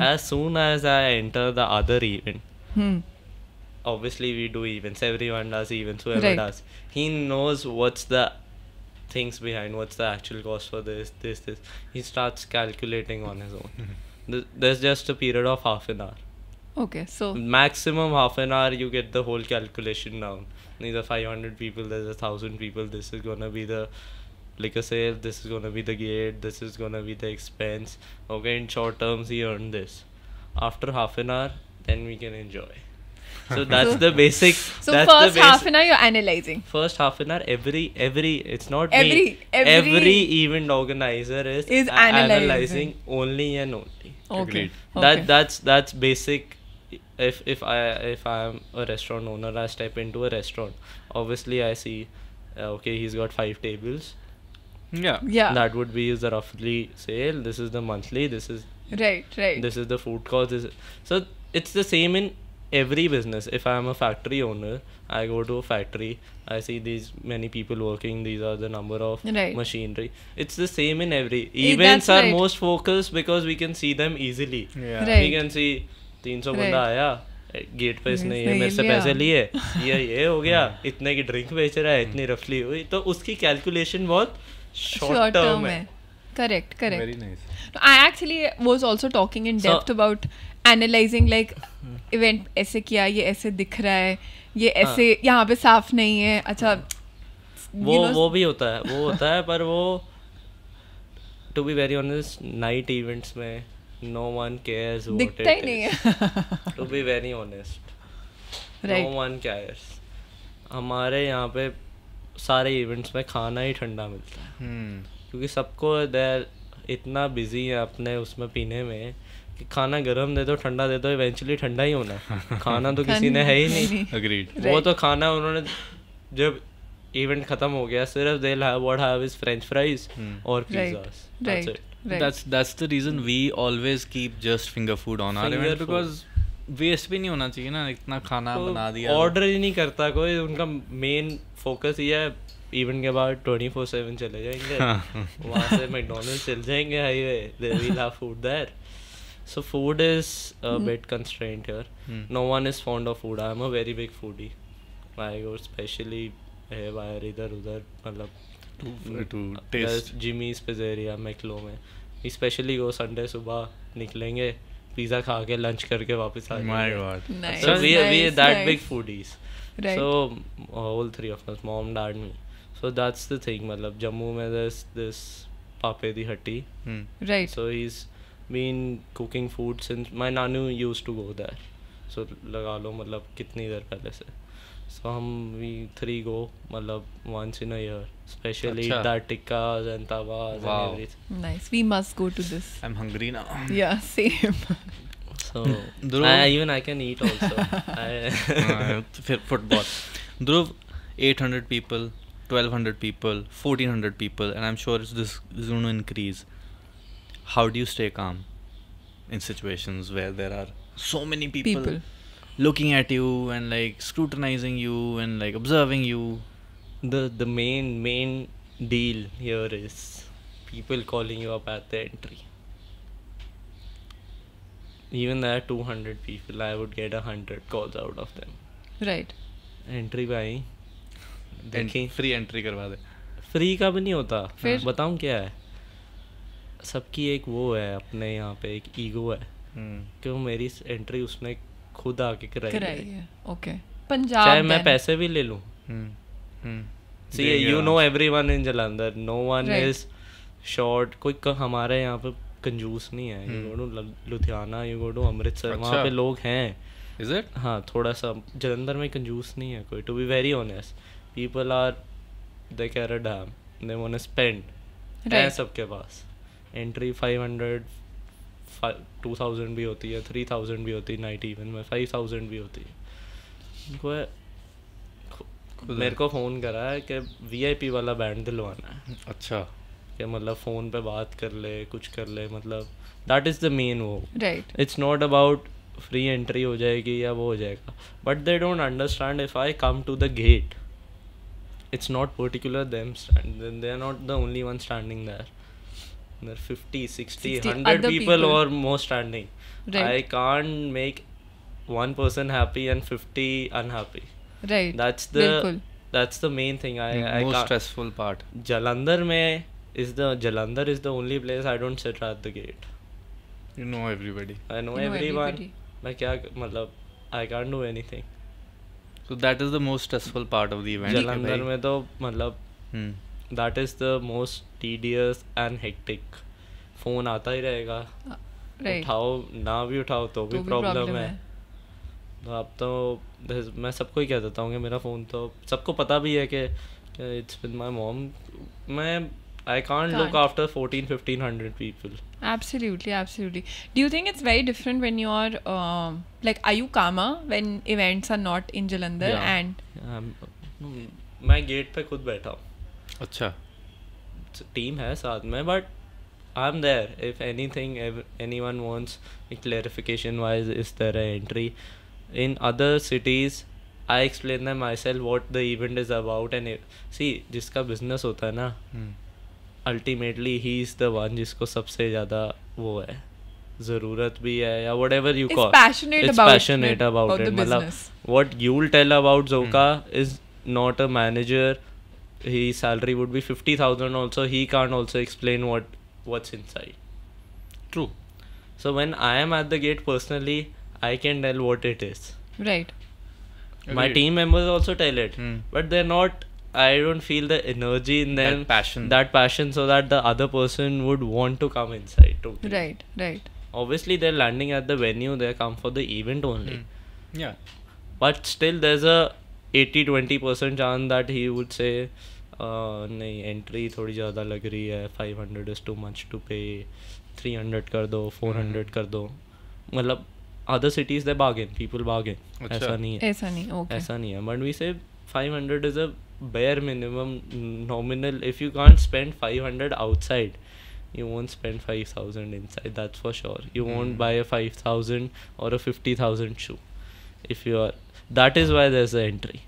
As soon as I enter the other event, obviously we do events, everyone does events, whoever right. does, he knows what's the things behind, what's the actual cost for this. He starts calculating on his own. There's just a period of half an hour. Okay, so maximum half an hour, you get the whole calculation down. These are 500 people, there's 1,000 people, this is gonna be the liquor sale, this is gonna be the gate, this is gonna be the expense. Okay, in short terms he earned this. After half an hour, then we can enjoy. So that's the basic. So that's first half an hour you're analyzing. First half an hour, every it's not every event organizer is analyzing only and only. Okay. That's basic. If I am a restaurant owner, I step into a restaurant. Obviously, I see. Okay, he's got 5 tables. Yeah. That would be the roughly sale. This is the monthly. This is right. This is the food cost. So it's the same in every business. If I am a factory owner, I go to a factory. I see these many people working. These are the number of machinery. It's the same in every. Events are most focused because we can see them easily. Yeah. Right. We can see 300 banda aaya. Gate पे इसने ये मेरे से पैसे लिए, ये हो गया, इतने की ड्रिंक बेच रहा है, इतनी रफली हुई, तो उसकी कैलकुलेशन बहुत शॉर्ट टर्म है. Correct. Very nice. I actually was also talking in depth about analyzing like event ऐसे किया, ये ऐसे दिख रहा है, ये ऐसे यहाँ पे साफ नहीं है, अच्छा. वो भी होता है, पर वो to be very honest night events में no one cares what it is. To be very honest, no one cares. हमारे यहाँ पे सारे इवेंट्स में खाना ही ठंडा मिलता है क्योंकि सबको इतना बिजी है अपने उसमें पीने में कि खाना गर्म दे दो ठंडा दे दो इवेंचुअली ठंडा ही होना है. खाना तो किसी ने है ही नहीं. Agreed. वो तो खाना उन्होंने जब इवेंट खत्म हो गया सिर्फ they'll have what have is French fries और pizzas. That's it. Right. That's the reason we always keep just finger food on our event because waste भी नहीं होना चाहिए ना. इतना खाना बना दिया order ही नहीं करता कोई. उनका main focus ये है event के बाद 24/7 चले जाएंगे वहाँ से McDonald's चल जाएंगे highway. They will have food there. So food is a bit constrained here. No one is fond of food. I'm a very big foodie. I go especially बाहर इधर उधर मतलब to taste Jimmy's Pizzeria मैकलो में. Especially वो Sunday सुबह निकलेंगे pizza खा के लंच करके वापस आएंगे. My God. Nice. So we that big foodies. Right. So all three of us, mom, dad, me. So that's the thing. मतलब जम्मू में there's this पापे दी हट्टी. Right. So he's been cooking food since my nanu used to go there. So लगा लो मतलब कितनी देर पहले से. So we three go matlab once in a year, especially that tikkas and tawas and everything. Nice. We must go to this. I'm hungry now. Yeah, same. So I can eat also. Football. Dhruv, 800 people, 1200 people, 1400 people, and I'm sure this is going to increase. How do you stay calm in situations where there are so many people looking at you and like scrutinizing you and like observing you? The main deal here is people calling you up at the entry. Even there are 200 people, I would get 100 calls out of them. Right. Entry भाई. देखिए. Free entry करवा दे. Free का भी नहीं होता. फिर बताऊँ क्या है? सबकी एक वो है अपने यहाँ पे एक ego है. क्यों मेरी entry उसने खुद आके कराई है. Okay. पंजाब चाहे मैं पैसे भी ले लूं. See, you know everyone in Jalandhar. No one is short. कोई हमारे यहाँ पे कंजूस नहीं है. You go to Ludhiana, you go to Amritsar, वहाँ पे लोग हैं. Is it? हाँ, थोड़ा सा जलंधर में कंजूस नहीं है कोई. To be very honest, people are they care a damn. They wanna spend. है सबके पास. Entry 500. 2000 भी होती है, 3000 भी होती है, नाइट इवन में 5000 भी होती है. कोई मेरे को फ़ोन करा है कि वीआईपी वाला बैंड दिलवाना है. अच्छा. कि मतलब फ़ोन पे बात कर ले, कुछ कर ले, मतलब दैट इज़ द मेन वो. Right. It's not about free entry हो जाएगी या वो हो जाएगा. But they don't understand if I come to the gate it's not particular them stand. They are not the only one standing there. There are 50, 60, 100 people or more standing. Right. I can't make one person happy and 50 unhappy. Right. That's the main thing. I most stressful part. Jalandhar mein is the only place I don't sit at the gate. You know everybody. I know everyone. Like kya matlab I can't do anything. So that is the most stressful part of the event. Jalandhar mein to matlab. That is the most tedious and hectic. Phone आता ही रहेगा. Right. उठाओ ना भी उठाओ तो भी problem है. आप तो मैं सबको ही कह देता हूँ कि मेरा फ़ोन तो सबको पता भी है कि इट्स विद माई मॉम. मैं I can't look after 1,400-1,500 people. Absolutely, absolutely. Do you think it's very different when you're like, are you calmer when events are not in Jalandhar? Yeah. And मैं gate पे खुद बैठा हूँ. अच्छा. Team है साथ में, but I'm there. If anything, if anyone wants a clarification, wise, is there an entry? In other cities, I explain them myself what the event is about and see जिसका business होता है ना. Ultimately he is the one जिसको सबसे ज़्यादा वो है ज़रूरत भी है या whatever you call it's passionate about it मतलब what you'll tell about Zoka is not a manager, his salary would be 50,000 also, he can't also explain what's inside. True. So when I am at the gate personally I can tell what it is. Right. My team members also tell it but they're not, I don't feel the energy in them, that passion so that the other person would want to come inside totally. Right. Obviously they're landing at the venue, they come for the event only. Yeah. But still there's a 80-20% chance that he would say nahi entry थोड़ी ज़्यादा लग रही है, 500 is too much to pay, 300 कर दो, 400 कर दो. मतलब other cities they bargain, people bargain. ऐसा नहीं है but we say 500 is a bare minimum nominal. If you can't spend 500 outside you won't spend 5,000 inside, that's for sure. You won't buy a 5,000 or a 50,000 shoe if you are, that is why there's an entry.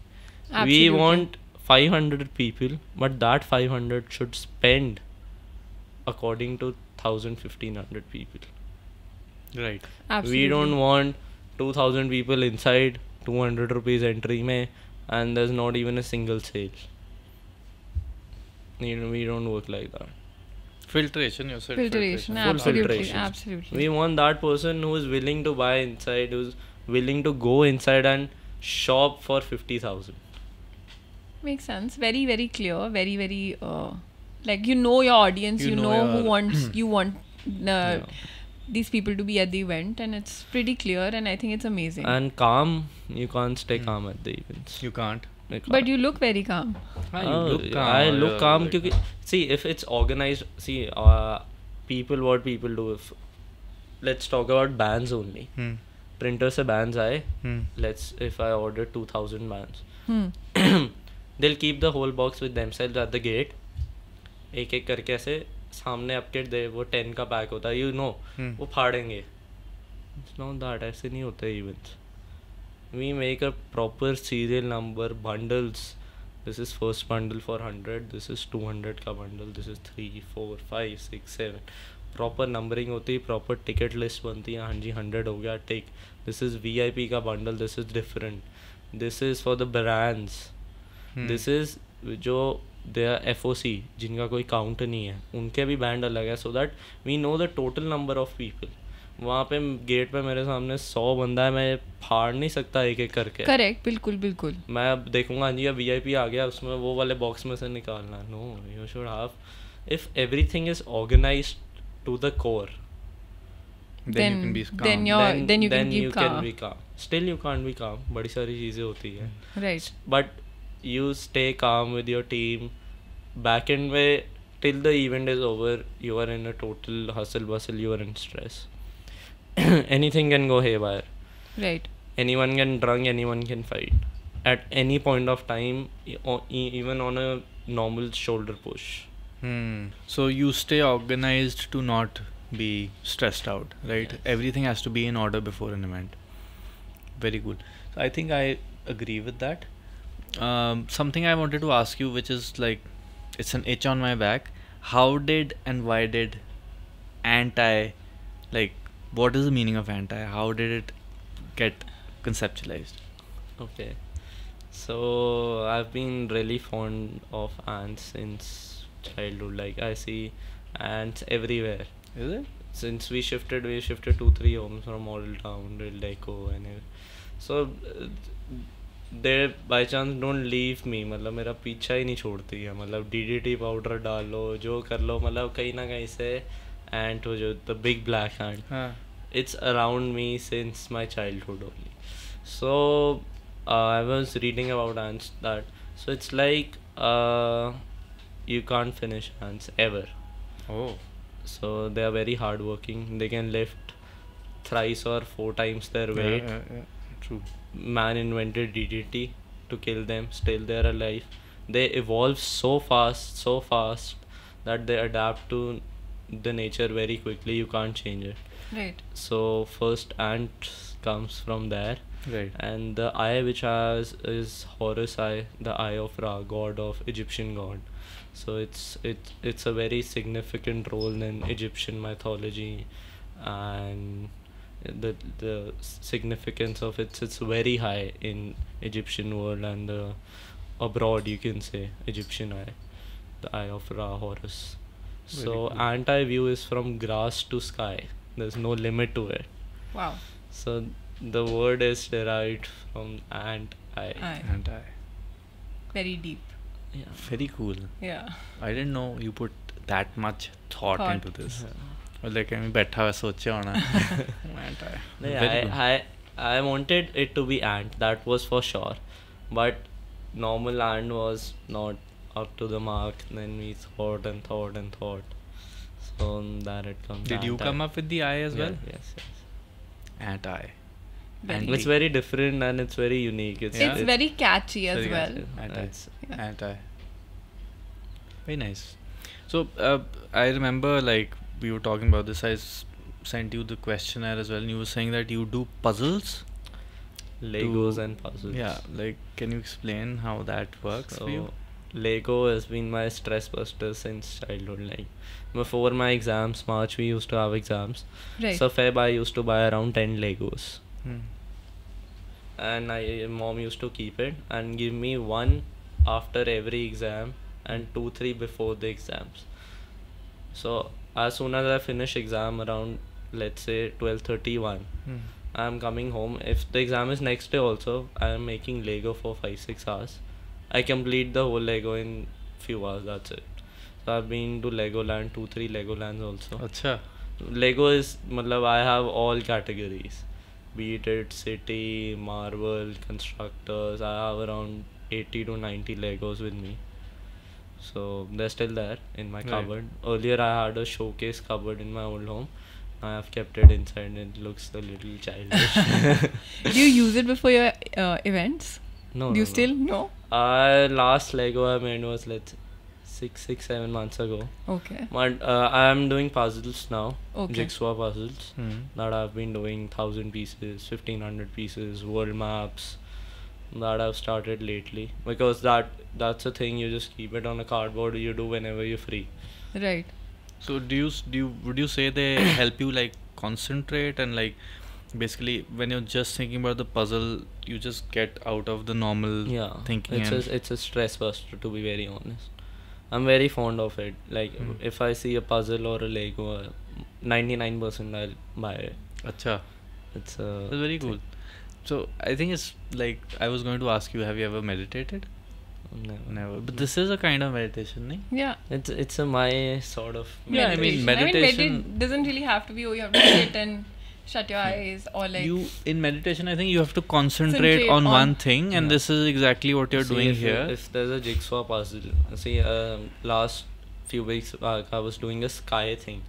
Absolutely. We want 500 people but that 500 should spend according to 1,000-1,500 people. Right. Absolutely. We don't want 2,000 people inside 200 rupees entry mein and there's not even a single sale. You know, we don't work like that. Filtration, you said. Filtration. Absolutely. We want that person who is willing to buy inside, who's willing to go inside and shop for 50,000. Makes sense. Very, very clear. Very, very like you know your audience. You know who wants. You want these people to be at the event and it's pretty clear and I think it's amazing. And calm, you can't stay calm at the events. You can't. But you look very calm. I look calm because see if it's organized, see what people do, if let's talk about bands only. Printer se bands aaye, let's if I order 2,000 bands, they'll keep the whole box with themselves at the gate. एक एक करके ऐसे सामने आपके दे वो 10 का pack होता है, वो फाड़ेंगे. इट्स नॉट दैट, ऐसे नहीं होते events. We make a proper serial number bundles. This is first bundle for 100, this is 200 का bundle, this is 3, 4, 5, 6, 7. Proper numbering होती है, प्रॉपर टिकट लिस्ट बनती है. हाँ जी 100 हो गया, टिक. दिस इज VIP का bundle, this is different, this is for the brands, this is जो दे आर FOC जिनका कोई काउंट नहीं है, उनके भी बैंड अलग है. So that we know the total number of people. वहाँ पे गेट पे मेरे सामने 100 बंदा है, मैं फाड़ नहीं सकता एक एक करके. करेक्ट. बिल्कुल. मैं अब देखूंगा जी अब VIP आ गया, उसमें वो वाले बॉक्स में से निकालना. No, you should have, if everything is organise to the core then you can be calm. Still you can't be calm. बड़ी सारी चीज़ें होती है. Right. But you stay calm with your team. Back end way till the event is over you are in a total hustle bustle, you are in stress. Anything can go haywire. Right. Anyone can drunk, anyone can fight at any point of time, even on a normal shoulder push. So you stay organized to not be stressed out, right? Yes. Everything has to be in order before an event. Very good. So I think I agree with that. Something I wanted to ask you, which is like, it's an itch on my back. How did and why did Ant Eye, like, what is the meaning of Ant Eye? How did it get conceptualized? Okay, so I've been really fond of ants since childhood. Like I see ants everywhere. Is it? Since we shifted 2-3 homes from old town to Lego and everything. So they by chance don't leave me. मतलब मेरा पीछा ही नहीं छोड़ती है. मतलब DDT powder डालो, जो कर लो, मतलब कहीं ना कहीं से एंट हो जो the big black ant. It's around me since my childhood only. So I was reading about ants that so it's like you can't finish ants ever. Oh. So they are very hardworking. They can lift thrice or 4 times their weight. Yeah. True. Man invented DDT to kill them. Still they are alive. They evolve so fast that they adapt to the nature very quickly. You can't change it. Right. So first ant comes from there. Right. And the eye which has is Horus eye, the eye of Ra, god of Egyptian god. So it's a very significant role in Egyptian mythology, and the significance of it's very high in Egyptian world and abroad, you can say. Egyptian eye, the eye of Ra, Horus. Very so cool. Ant eye view is from grass to sky. There's no limit to it. Wow. So the word is derived from ant eye. Ant eye. Very deep. Yeah. Very cool. Yeah. I didn't know you put that much thought into this. Yeah. Like I mean, baitha socha hona. Ant eye. I wanted it to be ant. That was for sure. But normal ant was not up to the mark. Then we thought. So that it comes. Did you come up with the eye as well? Yes. Ant eye. It's very different and it's very unique. It's very catchy as well. Anti. Very nice. So I remember like we were talking about this. I sent you the questionnaire as well, and you were saying that you do puzzles, Legos and puzzles. Yeah. Like, can you explain how that works for you? Lego has been my stress buster since childhood. Like before my exams, March we used to have exams. Right. So Feb I used to buy around 10 Legos. And mom used to keep it and give me one after every exam and 2-3 before the exams. So as soon as I finish exam around, let's say 12:31, I'm coming home. If the exam is next day also, I'm making Lego for 5-6 hours. I complete the whole Lego in few hours. That's it. So I've been to Legoland, 2-3 Legolands also. Achha. Lego is, I have all categories. Be it city, Marvel, constructors. I have around 80 to 90 Legos with me. So they're still there in my cupboard. Earlier I had a showcase cupboard in my old home. I have kept it inside and it looks a little childish. Do you use it before your events? No. Do you still? No? Last Lego I made was let's 6-7 months ago. Okay. But I am doing puzzles now. Okay. Jigsaw puzzles that I've been doing 1,000 pieces, 1,500 pieces, world maps that I've started lately, because that's a thing you just keep it on a cardboard, you do whenever you're free. Right. So would you say they help you like concentrate and like basically when you're just thinking about the puzzle you just get out of the normal thinking? It's a stress buster, to be very honest. I'm very fond of it. Like if I see a puzzle or a Lego, 99% I'll buy it. Achha. That's very cool. So I think it's like I was going to ask you, have you ever meditated? Never. But this is a kind of meditation, right? Yeah. It's a my sort of meditation. Yeah, meditation doesn't really have to be you have to sit and shut your eyes or like you in meditation. I think you have to concentrate on one thing, and this is exactly what you're doing here. If there's a jigsaw puzzle, see, last few weeks back I was doing a sky thing.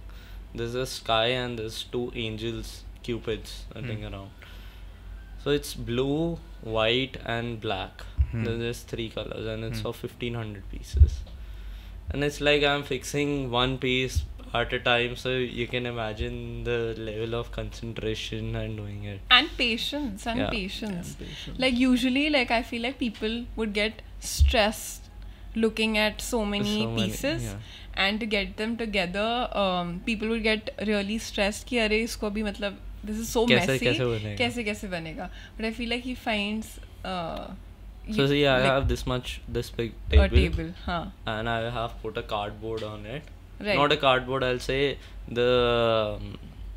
There's a sky and there's 2 angels, cupids, running around. So it's blue, white, and black. There's 3 colors, and it's of 1,500 pieces. And it's like I'm fixing one piece at a time, so you can imagine the level of concentration and doing it. And patience, and patience. Like usually, like I feel like people would get stressed looking at so many pieces, and to get them together, people would get really stressed ki arey isko bhi matlab this is so messy. Kaise banega? But I feel like he finds. So see, I have this big table. And I have put a cardboard on it. Right. Not a cardboard, I'll say the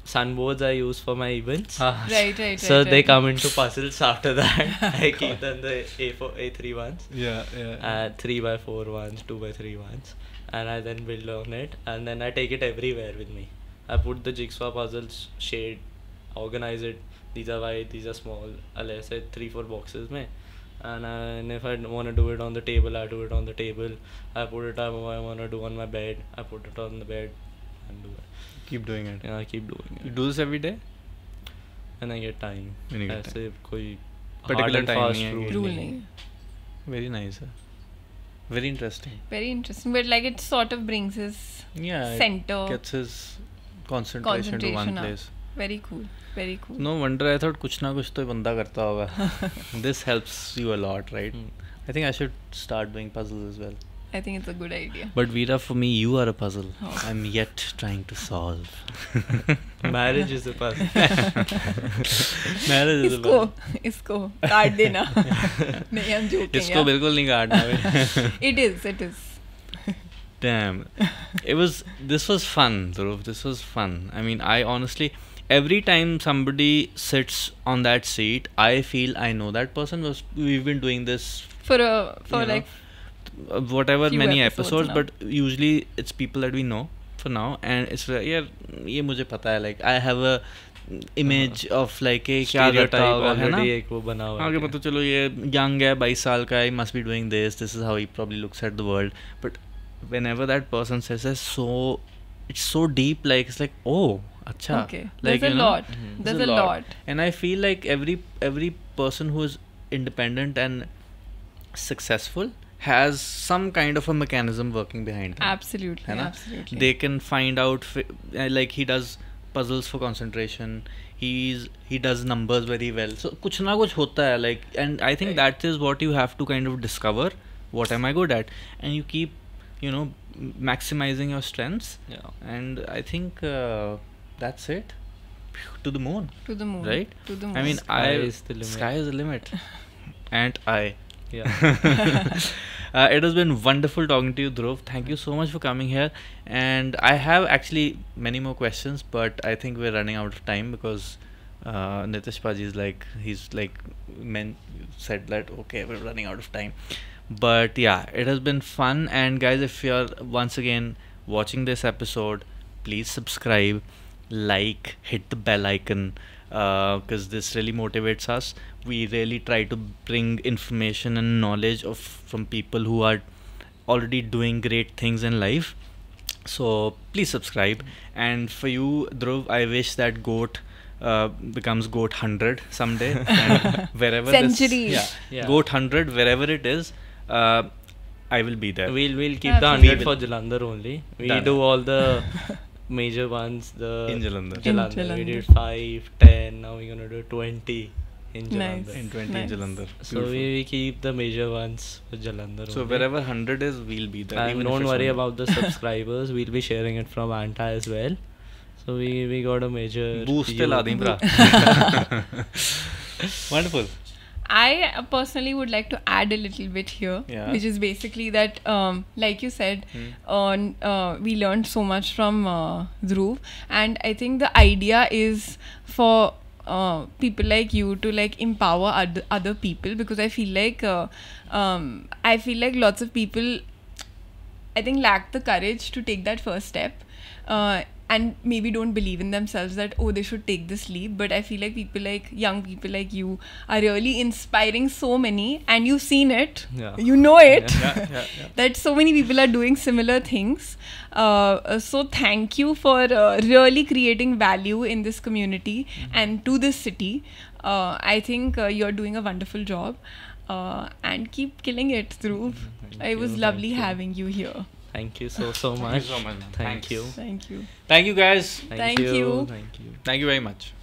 sunboards I use for my events. Right. So they come into puzzles after that. I keep them the A4, A3 ones. Yeah. 3x4 ones, 2x3 ones, and I then build on it, and then I take it everywhere with me. I put the jigsaw puzzles, shade, organize it. these are wide, these are small, let's say 3-4 boxes mein. And if I want to do it on the table, I do it on the table. I put it up, I want to do on my bed, I put it on the bed and do it. Keep doing it. Yeah, I keep doing it. You do this every day? When I get time. When you get time. Aise koi particular time rule. Very nice. Very interesting. Very interesting. But like it sort of brings his center. It gets his concentration to one place. Very cool. Very cool. No wonder I thought kuch na kuch to banda karta hoga. This helps you a lot, right? Mm. I think I should start doing puzzles as well. I think it's a good idea. But Veera, for me, you are a puzzle. Oh. I'm yet trying to solve. Marriage is a puzzle. Marriage is a puzzle. Isko card dena. No, I'm joking. Isko bilkul nahi card na. It is. It is. Damn. It was. This was fun, Dhruv. This was fun. I mean, I honestly, every time somebody sits on that seat, I feel I know that person. We've been doing this for like, whatever many episodes, but usually it's people that we know for now, and it's like, yeah, ye mujhe pata hai, like I have a image of like a stereotype already, ek wo bana hua hai, aage pata chalo ye young hai, 22 saal ka, he must be doing this, this is how he probably looks at the world. But whenever that person says that, so it's so deep, like it's like, oh, acha, okay, like, there's a lot, there's a lot. And I feel like every person who is independent and successful has some kind of a mechanism working behind him. Absolutely, hai na? Absolutely. They can find out, like he does puzzles for concentration. He does numbers very well. So kuch na kuch hota hai, like, and I think that is what you have to kind of discover. What am I good at? And you keep, you know, maximizing your strengths. Yeah. And I think that's it. To the moon. To the moon. Right. To the moon. I mean, sky is the limit. Ant Eye. Yeah. It has been wonderful talking to you, Dhruv. Thank you so much for coming here. And I have actually many more questions, but I think we're running out of time because Nitish Paji is like, he's like, men said that, okay, we're running out of time. But yeah, it has been fun. And guys, if you're once again watching this episode, please subscribe, like, hit the bell icon, because this really motivates us. We really try to bring information and knowledge from people who are already doing great things in life. So please subscribe. And for you, Dhruv, I wish that Goat becomes Goat 100 someday. And wherever centuries. Goat 100, wherever it is, I will be there. We'll keep the 100 for Jalandhar only. We done. Do all the major ones, the in Jalandhar. We did 5, 10, now we're gonna do 20 in Jalandhar. Nice. In 20 in Jalandhar. So we keep the major ones for Jalandhar. So only. Wherever 100 is, we'll be there. And don't worry about the subscribers, we'll be sharing it from Ant Eye as well. So we got a major boost. Wonderful. I personally would like to add a little bit here, which is basically that, like you said, we learned so much from Dhruv, and I think the idea is for people like you to like empower other people, because I feel like lots of people, I think, lack the courage to take that first step. And maybe don't believe in themselves that, oh, they should take this leap. But I feel like people like, young people like you are really inspiring so many, and you've seen it, you know it, that so many people are doing similar things. So thank you for really creating value in this community and to this city. I think you're doing a wonderful job, and keep killing it, Dhruv. It was lovely having you here. Thank you so much. Thank you so much. Thank you. Thank you. Thank you guys. Thank you. Thank you very much.